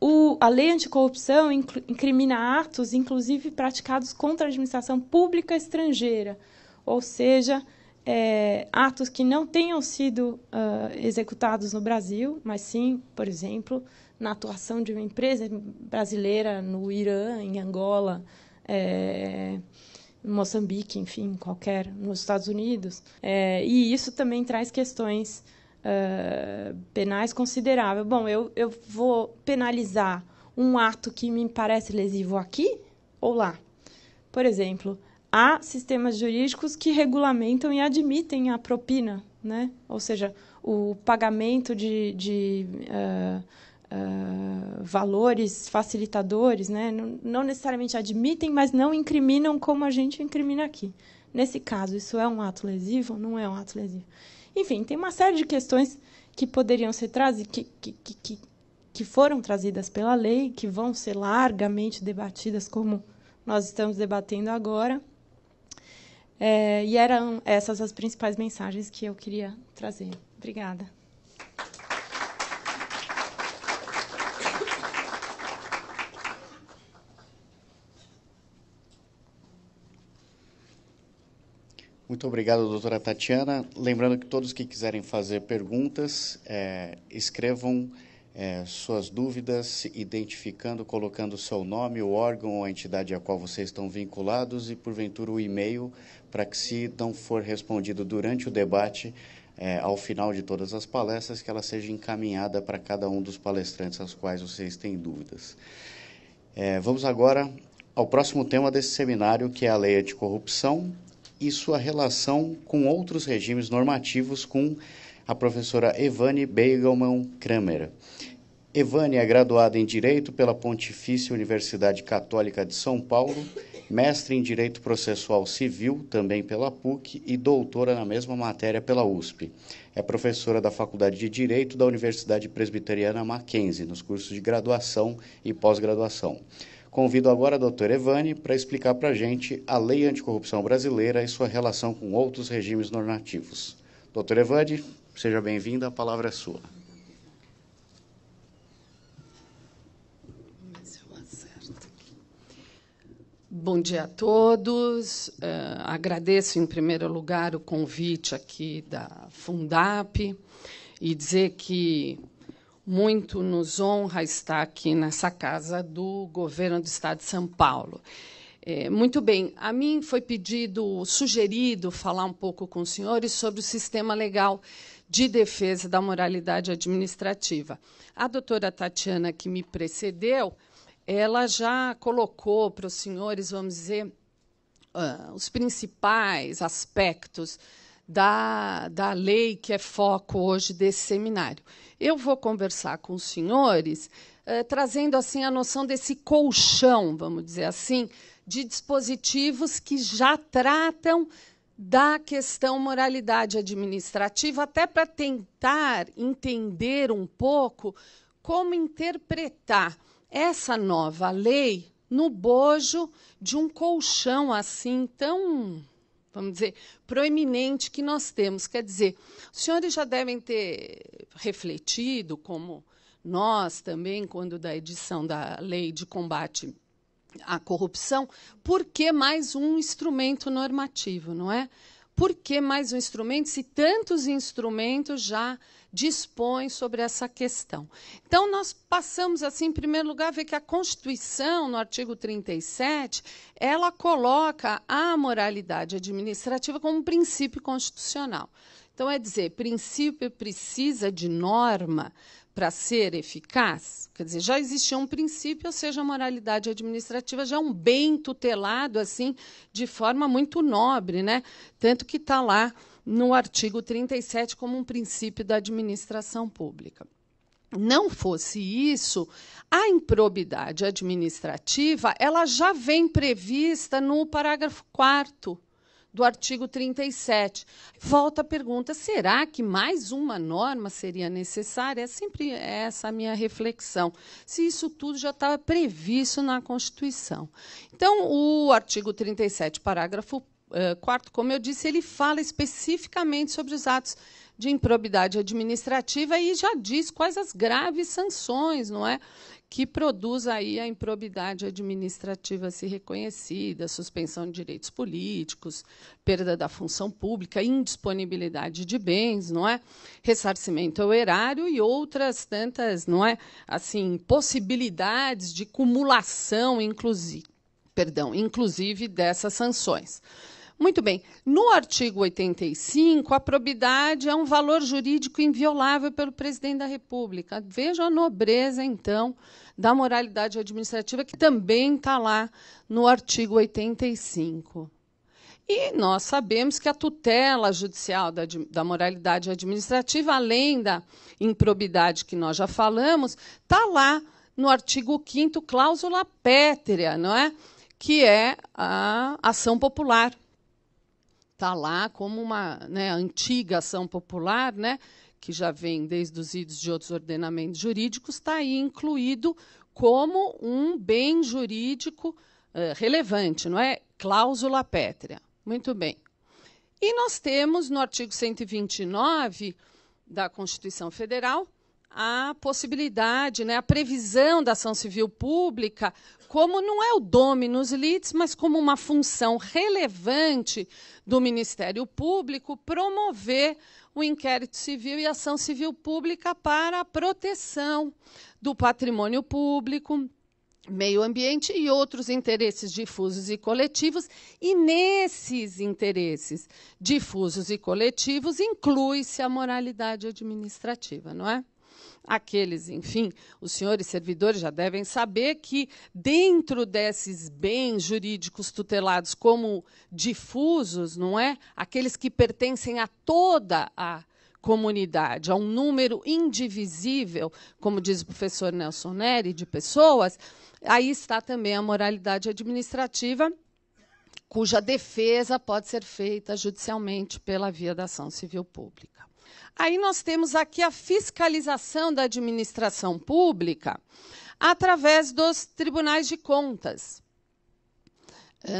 o, a lei anticorrupção incrimina atos, inclusive praticados contra a administração pública estrangeira, ou seja, é, atos que não tenham sido uh, executados no Brasil, mas sim, por exemplo, na atuação de uma empresa brasileira no Irã, em Angola, é, Moçambique, enfim, qualquer, nos Estados Unidos. É, e isso também traz questões uh, penais consideráveis. Bom, eu, eu vou penalizar um ato que me parece lesivo aqui ou lá? Por exemplo, há sistemas jurídicos que regulamentam e admitem a propina, né? Ou seja, o pagamento de... de uh, Uh, valores facilitadores, né? Não, não necessariamente admitem, mas não incriminam como a gente incrimina aqui. nesse caso, isso é um ato lesivo ou não é um ato lesivo? Enfim, tem uma série de questões que poderiam ser trazidas, que, que, que, que foram trazidas pela lei, que vão ser largamente debatidas, como nós estamos debatendo agora. É, e eram essas as principais mensagens que eu queria trazer. Obrigada. Muito obrigado, doutora Tatiana. Lembrando que todos que quiserem fazer perguntas, é, escrevam é, suas dúvidas, identificando, colocando seu nome, o órgão ou a entidade a qual vocês estão vinculados e, porventura, o e-mail, para que, se não for respondido durante o debate, é, ao final de todas as palestras, que ela seja encaminhada para cada um dos palestrantes aos quais vocês têm dúvidas. É, vamos agora ao próximo tema desse seminário, que é a Lei Anticorrupção e sua relação com outros regimes normativos, com a professora Evane Beiguelman Kramer. Evane é graduada em Direito pela Pontifícia Universidade Católica de São Paulo, mestre em Direito Processual Civil, também pela PUC, e doutora na mesma matéria pela U S P. É professora da Faculdade de Direito da Universidade Presbiteriana Mackenzie, nos cursos de graduação e pós-graduação. Convido agora a doutora Evane para explicar para a gente a Lei Anticorrupção Brasileira e sua relação com outros regimes normativos. Doutora Evane, seja bem-vinda, a palavra é sua. Bom dia a todos. Uh, agradeço, em primeiro lugar, o convite aqui da Fundap e dizer que muito nos honra estar aqui nessa casa do governo do estado de São Paulo. É, muito bem, a mim foi pedido, sugerido, falar um pouco com os senhores sobre o sistema legal de defesa da moralidade administrativa. A doutora Tatiana, que me precedeu, ela já colocou para os senhores, vamos dizer, uh, os principais aspectos Da, da lei que é foco hoje desse seminário. Eu vou conversar com os senhores, eh, trazendo assim a noção desse colchão, vamos dizer assim, de dispositivos que já tratam da questão moralidade administrativa, até para tentar entender um pouco como interpretar essa nova lei no bojo de um colchão assim tão, vamos dizer, proeminente que nós temos. Quer dizer, os senhores já devem ter refletido, como nós também, quando da edição da Lei de Combate à Corrupção, por que mais um instrumento normativo, não é? Por que mais um instrumento, se tantos instrumentos já dispõem sobre essa questão? Então, nós passamos, assim, em primeiro lugar, a ver que a Constituição, no artigo trinta e sete, ela coloca a moralidade administrativa como um princípio constitucional. Então, é dizer, princípio precisa de norma para ser eficaz? Quer dizer, já existia um princípio, ou seja, a moralidade administrativa já é um bem tutelado, assim, de forma muito nobre, né? Tanto que está lá no artigo trinta e sete como um princípio da administração pública. Não fosse isso, a improbidade administrativa ela já vem prevista no parágrafo quarto do artigo trinta e sete. Volta a pergunta, será que mais uma norma seria necessária? É sempre essa a minha reflexão, se isso tudo já estava previsto na Constituição. Então, o artigo trinta e sete, parágrafo quarto, como eu disse, ele fala especificamente sobre os atos de improbidade administrativa e já diz quais as graves sanções, não é, que produz aí a improbidade administrativa se reconhecida, suspensão de direitos políticos, perda da função pública, indisponibilidade de bens, não é, ressarcimento ao erário e outras tantas, não é, assim, possibilidades de cumulação, inclusive, perdão, inclusive dessas sanções. Muito bem, no artigo oitenta e cinco, a probidade é um valor jurídico inviolável pelo presidente da República. Veja a nobreza, então, da moralidade administrativa, que também está lá no artigo oitenta e cinco. E nós sabemos que a tutela judicial da, da moralidade administrativa, além da improbidade que nós já falamos, está lá no artigo quinto, cláusula pétrea, não é? Que é a ação popular. está lá como uma, né, antiga ação popular, né, que já vem desde os idos de outros ordenamentos jurídicos, está aí incluído como um bem jurídico eh, relevante, não é? Cláusula pétrea. Muito bem. E nós temos, no artigo cento e vinte e nove da Constituição Federal, a possibilidade, né, a previsão da ação civil pública, como não é o dominus litis, mas como uma função relevante do Ministério Público promover o inquérito civil e a ação civil pública para a proteção do patrimônio público, meio ambiente e outros interesses difusos e coletivos, e nesses interesses difusos e coletivos inclui-se a moralidade administrativa, não é? Aqueles, enfim, os senhores servidores já devem saber que, dentro desses bens jurídicos tutelados como difusos, não é? Aqueles que pertencem a toda a comunidade, a um número indivisível, como diz o professor Nelson Neri, de pessoas, aí está também a moralidade administrativa, cuja defesa pode ser feita judicialmente pela via da ação civil pública. Aí nós temos aqui a fiscalização da administração pública através dos tribunais de contas.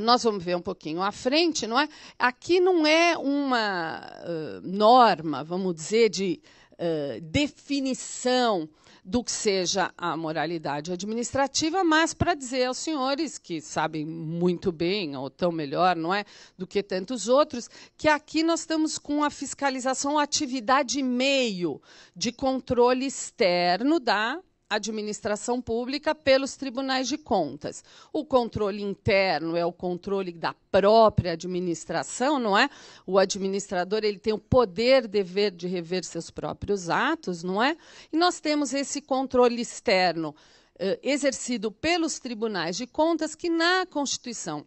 Nós vamos ver um pouquinho à frente, não é? Aqui não é uma uh, norma, vamos dizer, de uh, definição do que seja a moralidade administrativa, mas para dizer aos senhores que sabem muito bem, ou tão melhor, não é, do que tantos outros, que aqui nós estamos com a fiscalização, a atividade meio de controle externo da administração pública pelos tribunais de contas. O controle interno é o controle da própria administração, não é? O administrador, ele tem o poder, dever de rever seus próprios atos, não é? E nós temos esse controle externo eh, exercido pelos tribunais de contas, que na Constituição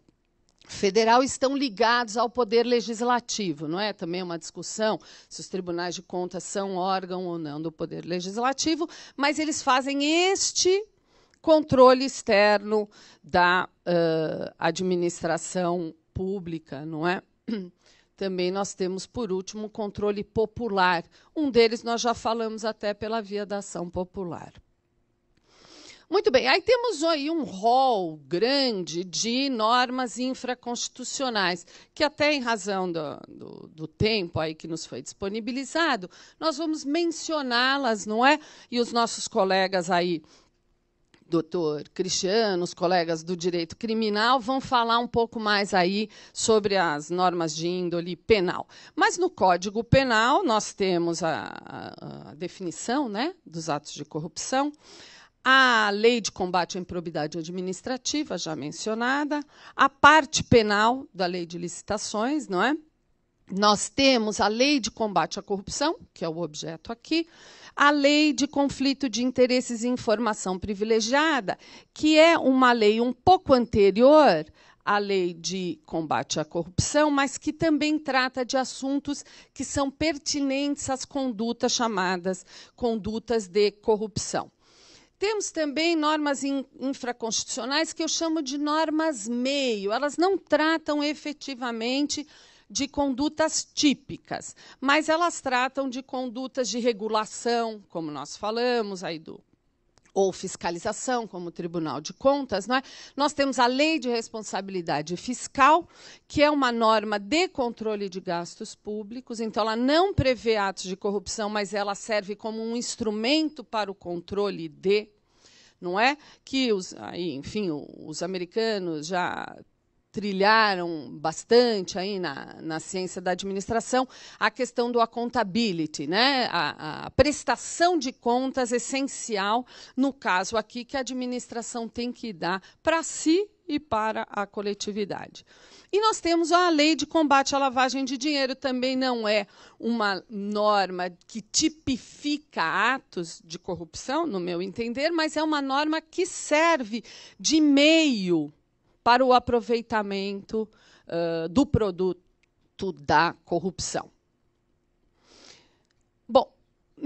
Federal estão ligados ao poder legislativo, não é? Também uma discussão se os tribunais de contas são órgão ou não do poder legislativo, mas eles fazem este controle externo da uh, administração pública, não é? Também nós temos, por último, o controle popular. Um deles nós já falamos até pela via da ação popular. Muito bem, aí temos aí um rol grande de normas infraconstitucionais, que até em razão do, do, do tempo aí que nos foi disponibilizado, nós vamos mencioná-las, não é? E os nossos colegas aí, doutor Cristiano, os colegas do direito criminal, vão falar um pouco mais aí sobre as normas de índole penal. Mas no Código Penal nós temos a, a definição, né, dos atos de corrupção, a Lei de Combate à Improbidade Administrativa, já mencionada, a parte penal da Lei de Licitações, não é? Nós temos a Lei de Combate à Corrupção, que é o objeto aqui, a Lei de Conflito de Interesses e Informação Privilegiada, que é uma lei um pouco anterior à Lei de Combate à Corrupção, mas que também trata de assuntos que são pertinentes às condutas chamadas condutas de corrupção. Temos também normas infraconstitucionais que eu chamo de normas meio. Elas não tratam efetivamente de condutas típicas, mas elas tratam de condutas de regulação, como nós falamos, aí do, ou fiscalização, como o Tribunal de Contas, não é? Nós temos a Lei de Responsabilidade Fiscal, que é uma norma de controle de gastos públicos, então ela não prevê atos de corrupção, mas ela serve como um instrumento para o controle de, não é? Que os, aí, enfim, os americanos já trilharam bastante aí na, na ciência da administração a questão do accountability, né? a, a prestação de contas essencial, no caso aqui, que a administração tem que dar para si e para a coletividade. E nós temos a Lei de Combate à Lavagem de Dinheiro, também não é uma norma que tipifica atos de corrupção, no meu entender, mas é uma norma que serve de meio para o aproveitamento uh, do produto da corrupção. Bom,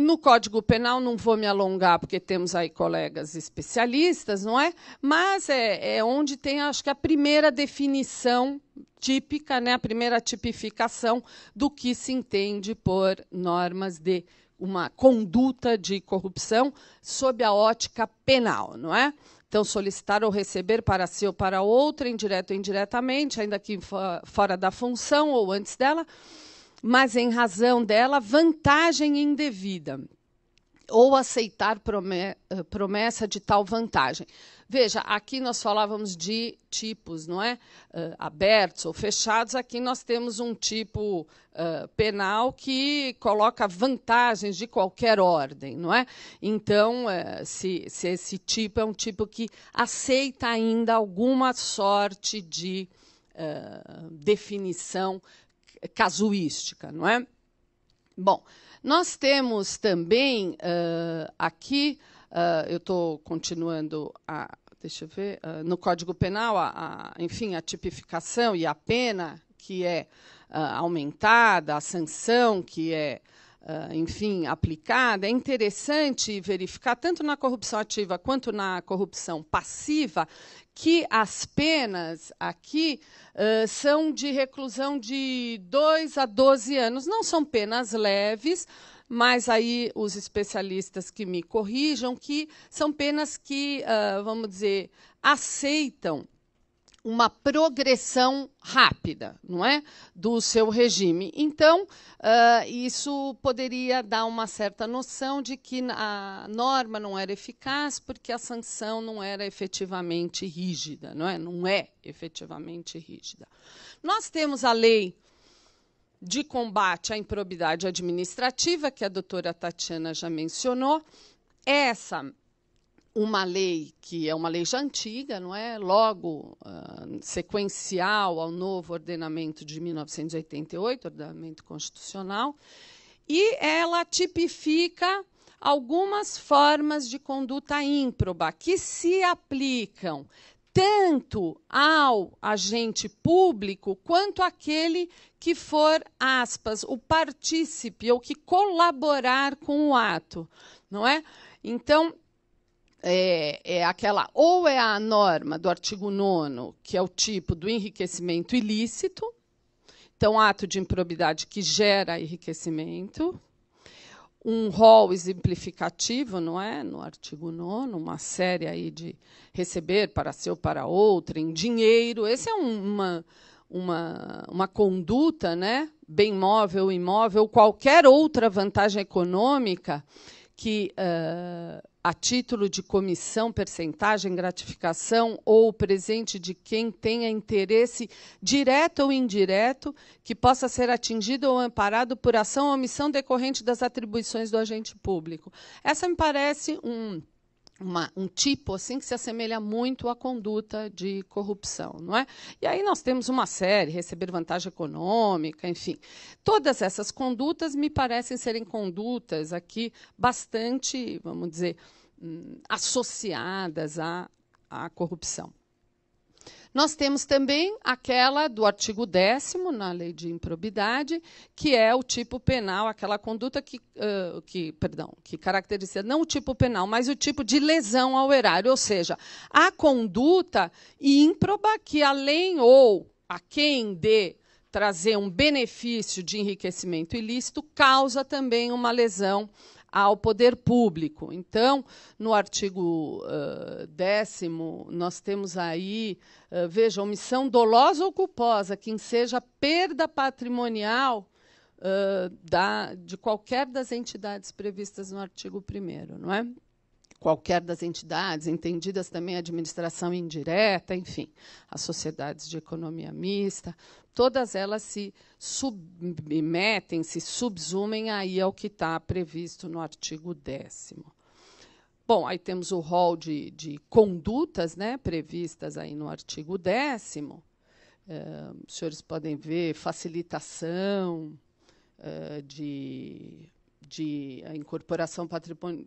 No Código Penal não vou me alongar, porque temos aí colegas especialistas, não é? Mas é, é onde tem, acho que, a primeira definição típica, né? A primeira tipificação do que se entende por normas de uma conduta de corrupção sob a ótica penal, não é? Então, solicitar ou receber para si ou para outra, indireta ou indiretamente, ainda que fora da função ou antes dela, mas em razão dela, vantagem indevida, ou aceitar promessa de tal vantagem. Veja, aqui nós falávamos de tipos, não é? Uh, abertos ou fechados. Aqui nós temos um tipo uh, penal que coloca vantagens de qualquer ordem, não é? Então, uh, se, se esse tipo é um tipo que aceita ainda alguma sorte de uh, definição casuística, não é? Bom, nós temos também uh, aqui. Uh, eu estou continuando a, deixa eu ver, uh, no Código Penal, a, a, enfim, a tipificação e a pena que é uh, aumentada, a sanção que é, uh, enfim, aplicada. É interessante verificar, tanto na corrupção ativa quanto na corrupção passiva, que as penas aqui uh, são de reclusão de dois a doze anos. Não são penas leves, mas aí os especialistas que me corrijam, que são penas que, uh, vamos dizer, aceitam uma progressão rápida, não é, do seu regime. Então, uh, isso poderia dar uma certa noção de que a norma não era eficaz porque a sanção não era efetivamente rígida, não é? Não é efetivamente rígida. Nós temos a lei de combate à improbidade administrativa, que a doutora Tatiana já mencionou. Essa, uma lei que é uma lei já antiga, não é? Logo uh, sequencial ao novo ordenamento de mil novecentos e oitenta e oito, ordenamento constitucional, e ela tipifica algumas formas de conduta ímproba que se aplicam tanto ao agente público quanto àquele que for, aspas, o partícipe ou que colaborar com o ato, não é? Então, é, é aquela, ou é a norma do artigo nono, que é o tipo do enriquecimento ilícito, então, ato de improbidade que gera enriquecimento, um rol exemplificativo, não é? No artigo nono, uma série aí de receber para si ou para outra, em dinheiro. Essa é uma, uma, uma conduta, né? Bem móvel, imóvel, qualquer outra vantagem econômica que, uh, a título de comissão, percentagem, gratificação ou presente de quem tenha interesse direto ou indireto que possa ser atingido ou amparado por ação ou omissão decorrente das atribuições do agente público. Essa me parece um, uma, um tipo assim que se assemelha muito à conduta de corrupção, não é? E aí nós temos uma série, receber vantagem econômica, enfim. Todas essas condutas me parecem serem condutas aqui bastante, vamos dizer, associadas à, à corrupção. Nós temos também aquela do artigo décimo, na Lei de Improbidade, que é o tipo penal, aquela conduta que, uh, que, perdão, que caracteriza não o tipo penal, mas o tipo de lesão ao erário, ou seja, a conduta ímproba que, além ou a quem dê trazer um benefício de enriquecimento ilícito, causa também uma lesão ao poder público. Então, no artigo uh, décimo, nós temos aí, uh, veja, omissão dolosa ou culposa, que enseja perda patrimonial uh, da, de qualquer das entidades previstas no artigo primeiro, não é? Qualquer das entidades, entendidas também a administração indireta, enfim, as sociedades de economia mista, todas elas se submetem, se subsumem aí ao que está previsto no artigo décimo. Bom, aí temos o rol de, de condutas, né, previstas aí no artigo décimo. É, os senhores podem ver facilitação é, de... de a incorporação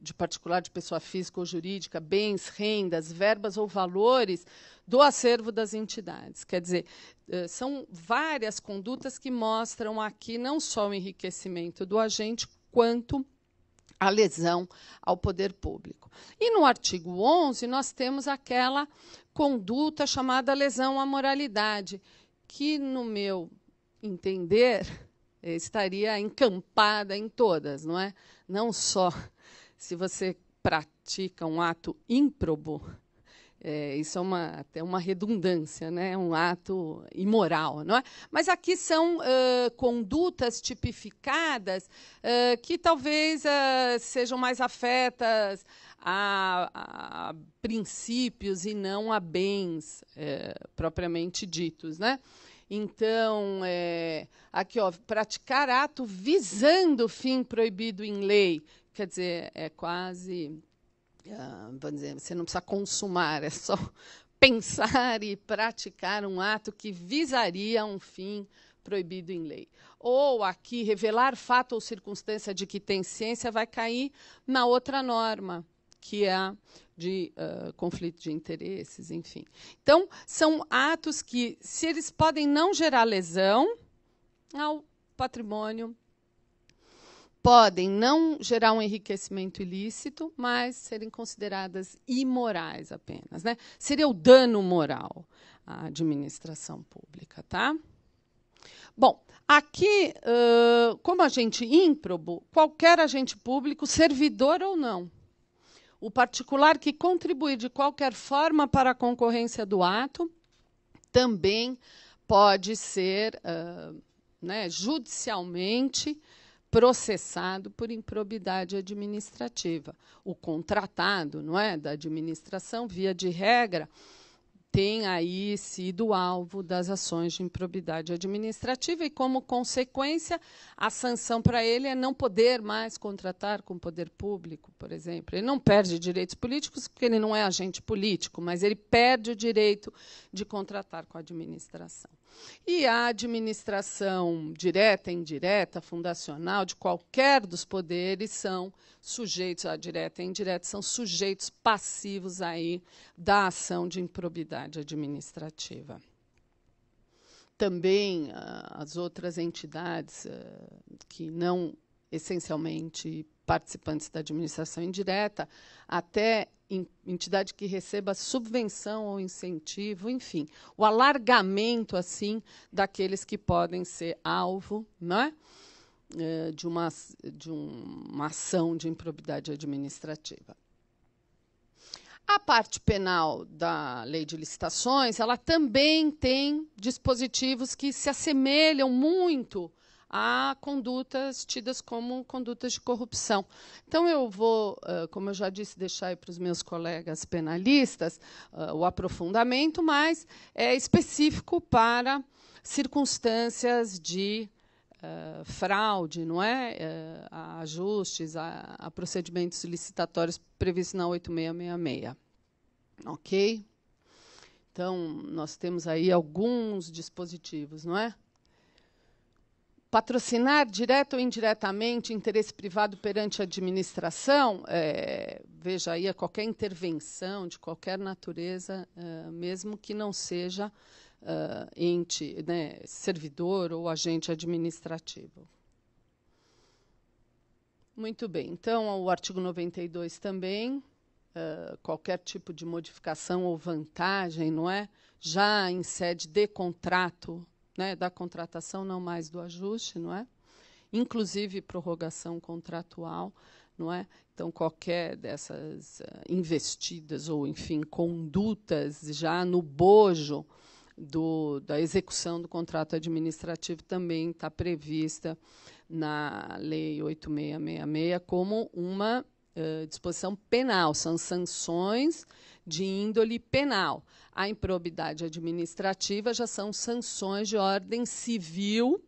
de particular de pessoa física ou jurídica, bens, rendas, verbas ou valores do acervo das entidades. Quer dizer, são várias condutas que mostram aqui não só o enriquecimento do agente, quanto a lesão ao poder público. E no artigo onze, nós temos aquela conduta chamada lesão à moralidade, que, no meu entender, estaria encampada em todas, não é? Não só se você pratica um ato ímprobo, é, isso é uma, até uma redundância, né? Um ato imoral, não é? Mas aqui são uh, condutas tipificadas uh, que talvez uh, sejam mais afetas a, a princípios e não a bens é, propriamente ditos, né? Então, é, aqui, ó, praticar ato visando fim proibido em lei, quer dizer, é quase, vamos dizer, você não precisa consumar, é só pensar e praticar um ato que visaria um fim proibido em lei. Ou aqui, revelar fato ou circunstância de que tem ciência vai cair na outra norma, que é a de uh, conflito de interesses, enfim. Então, são atos que, se eles podem não gerar lesão ao patrimônio, podem não gerar um enriquecimento ilícito, mas serem consideradas imorais apenas, né? Seria o dano moral à administração pública, tá? Bom, aqui, uh, como agente ímprobo, qualquer agente público, servidor ou não, o particular que contribuir de qualquer forma para a concorrência do ato também pode ser uh, né, judicialmente processado por improbidade administrativa. O contratado, não é, da administração, via de regra, tem aí sido alvo das ações de improbidade administrativa e, como consequência, a sanção para ele é não poder mais contratar com o poder público, por exemplo. Ele não perde direitos políticos porque ele não é agente político, mas ele perde o direito de contratar com a administração. E a administração direta, indireta, fundacional, de qualquer dos poderes, são sujeitos, a direta e indireta, são sujeitos passivos aí da ação de improbidade administrativa. Também as outras entidades que não essencialmente participantes da administração indireta, até entidade que receba subvenção ou incentivo, enfim, o alargamento assim daqueles que podem ser alvo, né, de uma, de uma ação de improbidade administrativa. A parte penal da Lei de Licitações, ela também tem dispositivos que se assemelham muito a condutas tidas como condutas de corrupção. Então, eu vou, como eu já disse, deixar aí para os meus colegas penalistas o aprofundamento, mas é específico para circunstâncias de uh, fraude, não é? Uh, a ajustes, a, a procedimentos licitatórios previstos na oito mil seiscentos e sessenta e seis. Ok? Então, nós temos aí alguns dispositivos, não é? Patrocinar, direto ou indiretamente, interesse privado perante a administração, é, veja aí, é qualquer intervenção de qualquer natureza, é, mesmo que não seja é, ente, né, servidor ou agente administrativo. Muito bem. Então, o artigo noventa e dois também, é, qualquer tipo de modificação ou vantagem, não é, já em sede de contrato, né, da contratação, não mais do ajuste, não é? Inclusive prorrogação contratual, não é? Então, qualquer dessas investidas ou, enfim, condutas já no bojo do, da execução do contrato administrativo também está prevista na Lei oito mil seiscentos e sessenta e seis como uma uh, disposição penal, são sanções de índole penal. A improbidade administrativa já são sanções de ordem civil,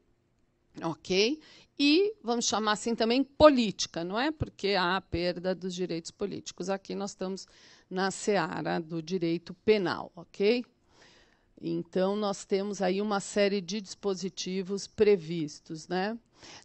ok? E, vamos chamar assim também, política, não é? Porque há a perda dos direitos políticos. Aqui nós estamos na seara do direito penal, ok? Então, nós temos aí uma série de dispositivos previstos, né?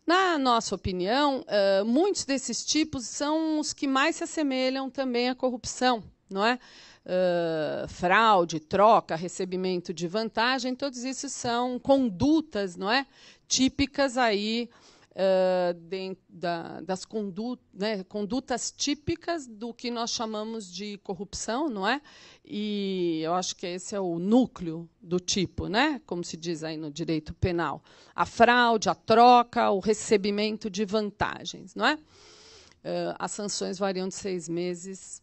Na nossa opinião, muitos desses tipos são os que mais se assemelham também à corrupção, não é? Uh, fraude, troca, recebimento de vantagem, todos isso são condutas, não é, típicas aí uh, de, da, das condu, né, condutas típicas do que nós chamamos de corrupção, não é? E eu acho que esse é o núcleo do tipo, né? Como se diz aí no direito penal, a fraude, a troca, o recebimento de vantagens, não é? Uh, as sanções variam de seis meses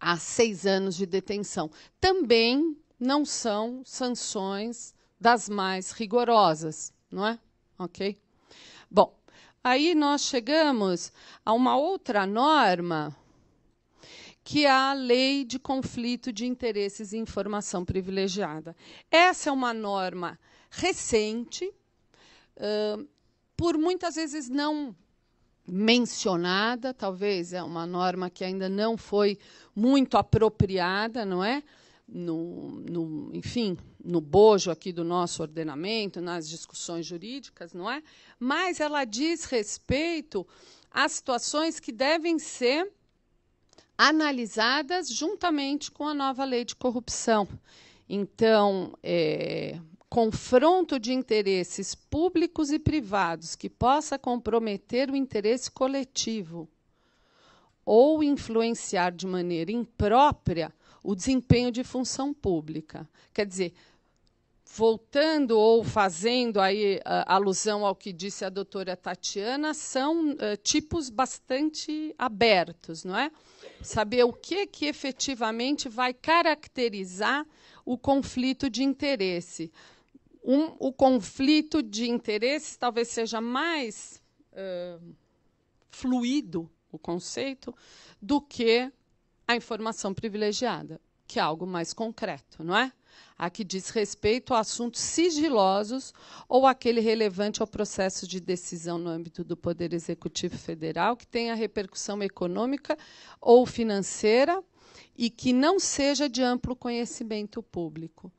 a seis anos de detenção. Também não são sanções das mais rigorosas, não é? Ok? Bom, aí nós chegamos a uma outra norma, que é a Lei de Conflito de Interesses e Informação Privilegiada. Essa é uma norma recente, uh, por muitas vezes não mencionada, talvez é uma norma que ainda não foi muito apropriada, não é? No, no, enfim, no bojo aqui do nosso ordenamento, nas discussões jurídicas, não é? Mas ela diz respeito às situações que devem ser analisadas juntamente com a nova lei de corrupção. Então, é, confronto de interesses públicos e privados que possa comprometer o interesse coletivo ou influenciar de maneira imprópria o desempenho de função pública. Quer dizer, voltando ou fazendo aí a alusão ao que disse a doutora Tatiana, são uh, tipos bastante abertos, não é? Saber o que, que efetivamente vai caracterizar o conflito de interesse. Um, o conflito de interesses talvez seja mais uh, fluido, o conceito, do que a informação privilegiada, que é algo mais concreto, não é? A que diz respeito a assuntos sigilosos ou aquele relevante ao processo de decisão no âmbito do Poder Executivo Federal, que tenha repercussão econômica ou financeira e que não seja de amplo conhecimento público.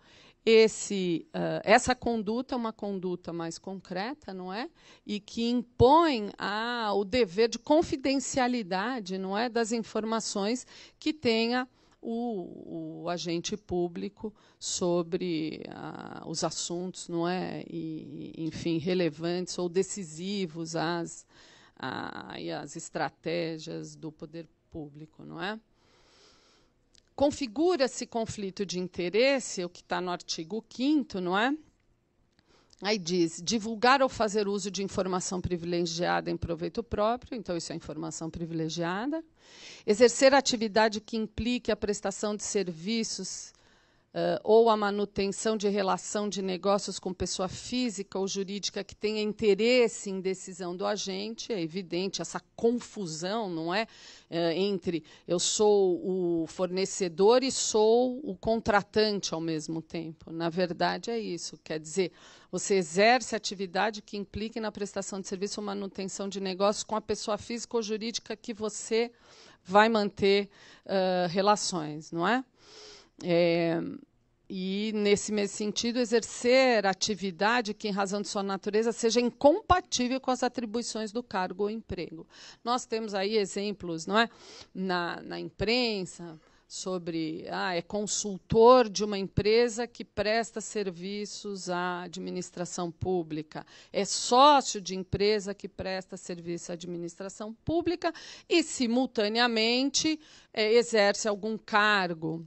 Esse, uh, essa conduta é uma conduta mais concreta, não é? E que impõe a, o dever de confidencialidade, não é, das informações que tenha o, o agente público sobre uh, os assuntos, não é? E, enfim, relevantes ou decisivos às, às estratégias do poder público, não é? Configura-se conflito de interesse, o que está no artigo quinto, não é? Aí diz, divulgar ou fazer uso de informação privilegiada em proveito próprio, então isso é informação privilegiada, exercer atividade que implique a prestação de serviços uh, ou a manutenção de relação de negócios com pessoa física ou jurídica que tenha interesse em decisão do agente, é evidente essa confusão, não é? Entre eu sou o fornecedor e sou o contratante ao mesmo tempo. Na verdade, é isso. Quer dizer, você exerce atividade que implique na prestação de serviço ou manutenção de negócio com a pessoa física ou jurídica que você vai manter uh, relações, não é? É... E, nesse mesmo sentido, exercer atividade que, em razão de sua natureza, seja incompatível com as atribuições do cargo ou emprego. Nós temos aí exemplos, não é? na, na imprensa, sobre ah, é consultor de uma empresa que presta serviços à administração pública, é sócio de empresa que presta serviço à administração pública e, simultaneamente, é, exerce algum cargo.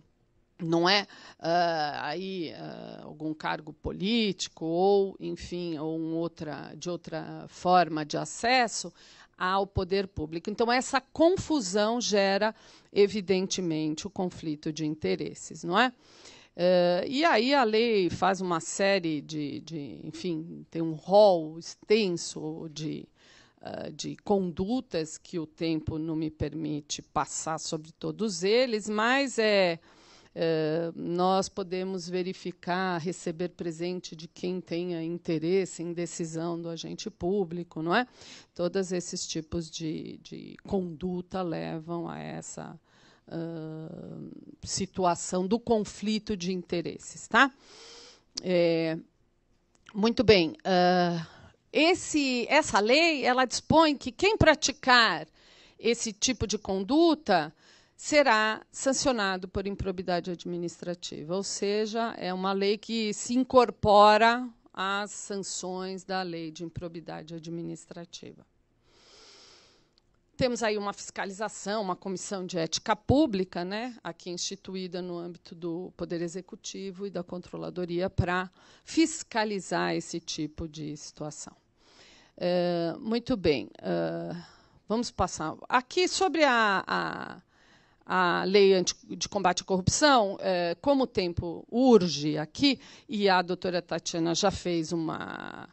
Não é uh, aí uh, algum cargo político ou, enfim, ou um outra, de outra forma de acesso ao poder público. Então, essa confusão gera, evidentemente, o conflito de interesses, não é? Uh, e aí a lei faz uma série de, de enfim, tem um rol extenso de de condutas que o tempo não me permite passar sobre todos eles, mas é Uh, nós podemos verificar, receber presente de quem tenha interesse em decisão do agente público, não é? Todos esses tipos de, de conduta levam a essa uh, situação do conflito de interesses, tá? É, muito bem. Uh, esse, essa lei, ela dispõe que quem praticar esse tipo de conduta será sancionado por improbidade administrativa, ou seja, é uma lei que se incorpora às sanções da Lei de Improbidade Administrativa. Temos aí uma fiscalização, uma comissão de ética pública, né, aqui instituída no âmbito do Poder Executivo e da Controladoria para fiscalizar esse tipo de situação. É, muito bem, é, vamos passar. Aqui sobre a, a, a Lei de Combate à Corrupção, é, como o tempo urge aqui, e a doutora Tatiana já fez uma...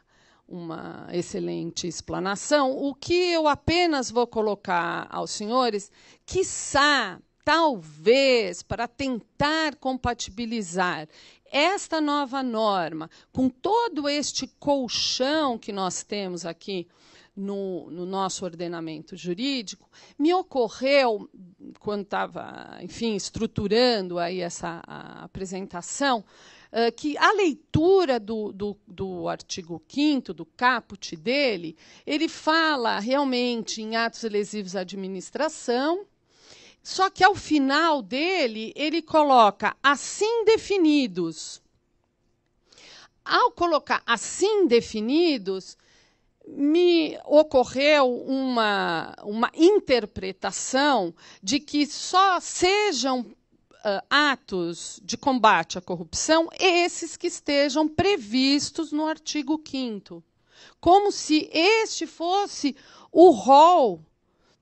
uma excelente explanação, o que eu apenas vou colocar aos senhores, quiçá, talvez, para tentar compatibilizar esta nova norma com todo este colchão que nós temos aqui no, no nosso ordenamento jurídico, me ocorreu, quando estava, enfim, estruturando aí essa a apresentação, que a leitura do, do, do artigo quinto, do caput dele, ele fala realmente em atos lesivos à administração, só que, ao final dele, ele coloca assim definidos. Ao colocar assim definidos, me ocorreu uma, uma interpretação de que só sejam atos de combate à corrupção, esses que estejam previstos no artigo quinto, como se este fosse o rol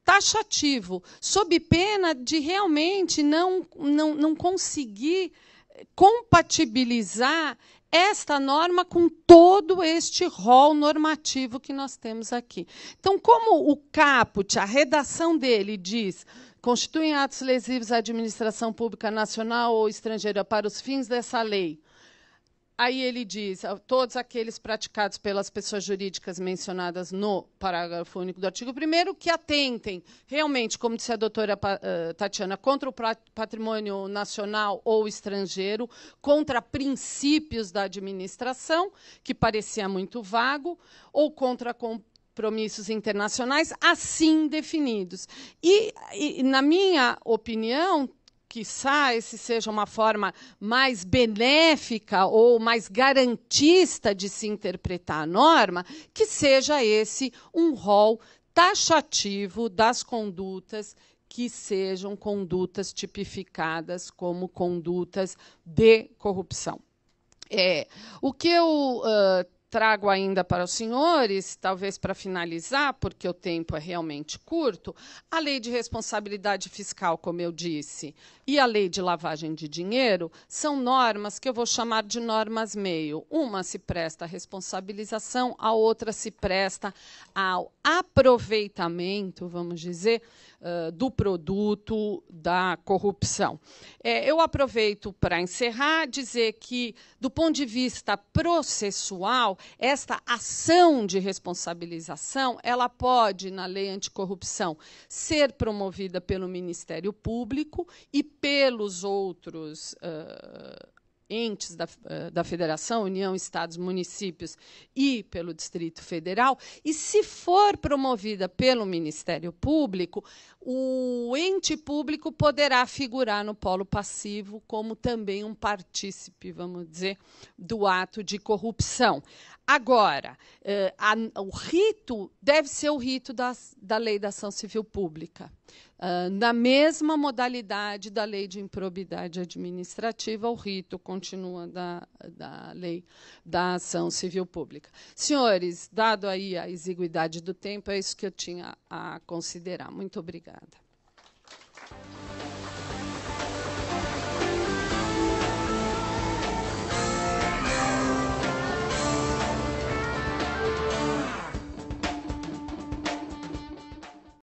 taxativo, sob pena de realmente não, não, não conseguir compatibilizar esta norma com todo este rol normativo que nós temos aqui. Então, como o caput, a redação dele diz... constituem atos lesivos à administração pública nacional ou estrangeira para os fins dessa lei. Aí ele diz, todos aqueles praticados pelas pessoas jurídicas mencionadas no parágrafo único do artigo primeiro, que atentem realmente, como disse a doutora Tatiana, contra o patrimônio nacional ou estrangeiro, contra princípios da administração, que parecia muito vago, ou contra a compromissos internacionais assim definidos. E, e, na minha opinião, quiçá esse seja uma forma mais benéfica ou mais garantista de se interpretar a norma, que seja esse um rol taxativo das condutas que sejam condutas tipificadas como condutas de corrupção. É, o que eu... Uh, trago ainda para os senhores, talvez para finalizar, porque o tempo é realmente curto, a Lei de Responsabilidade Fiscal, como eu disse, e a Lei de Lavagem de Dinheiro, são normas que eu vou chamar de normas meio. Uma se presta à responsabilização, a outra se presta ao aproveitamento, vamos dizer, do produto da corrupção. É, eu aproveito para encerrar, dizer que, do ponto de vista processual, esta ação de responsabilização, ela pode, na Lei Anticorrupção, ser promovida pelo Ministério Público e pelos outros uh, entes da, da Federação, União, Estados, Municípios e pelo Distrito Federal, e, se for promovida pelo Ministério Público, o ente público poderá figurar no polo passivo como também um partícipe, vamos dizer, do ato de corrupção. Agora, eh, a, o rito deve ser o rito das, da Lei da Ação Civil Pública, uh, na mesma modalidade da Lei de Improbidade Administrativa, o rito continua da, da Lei da Ação Civil Pública. Senhores, dado aí a exiguidade do tempo, é isso que eu tinha a considerar. Muito obrigada.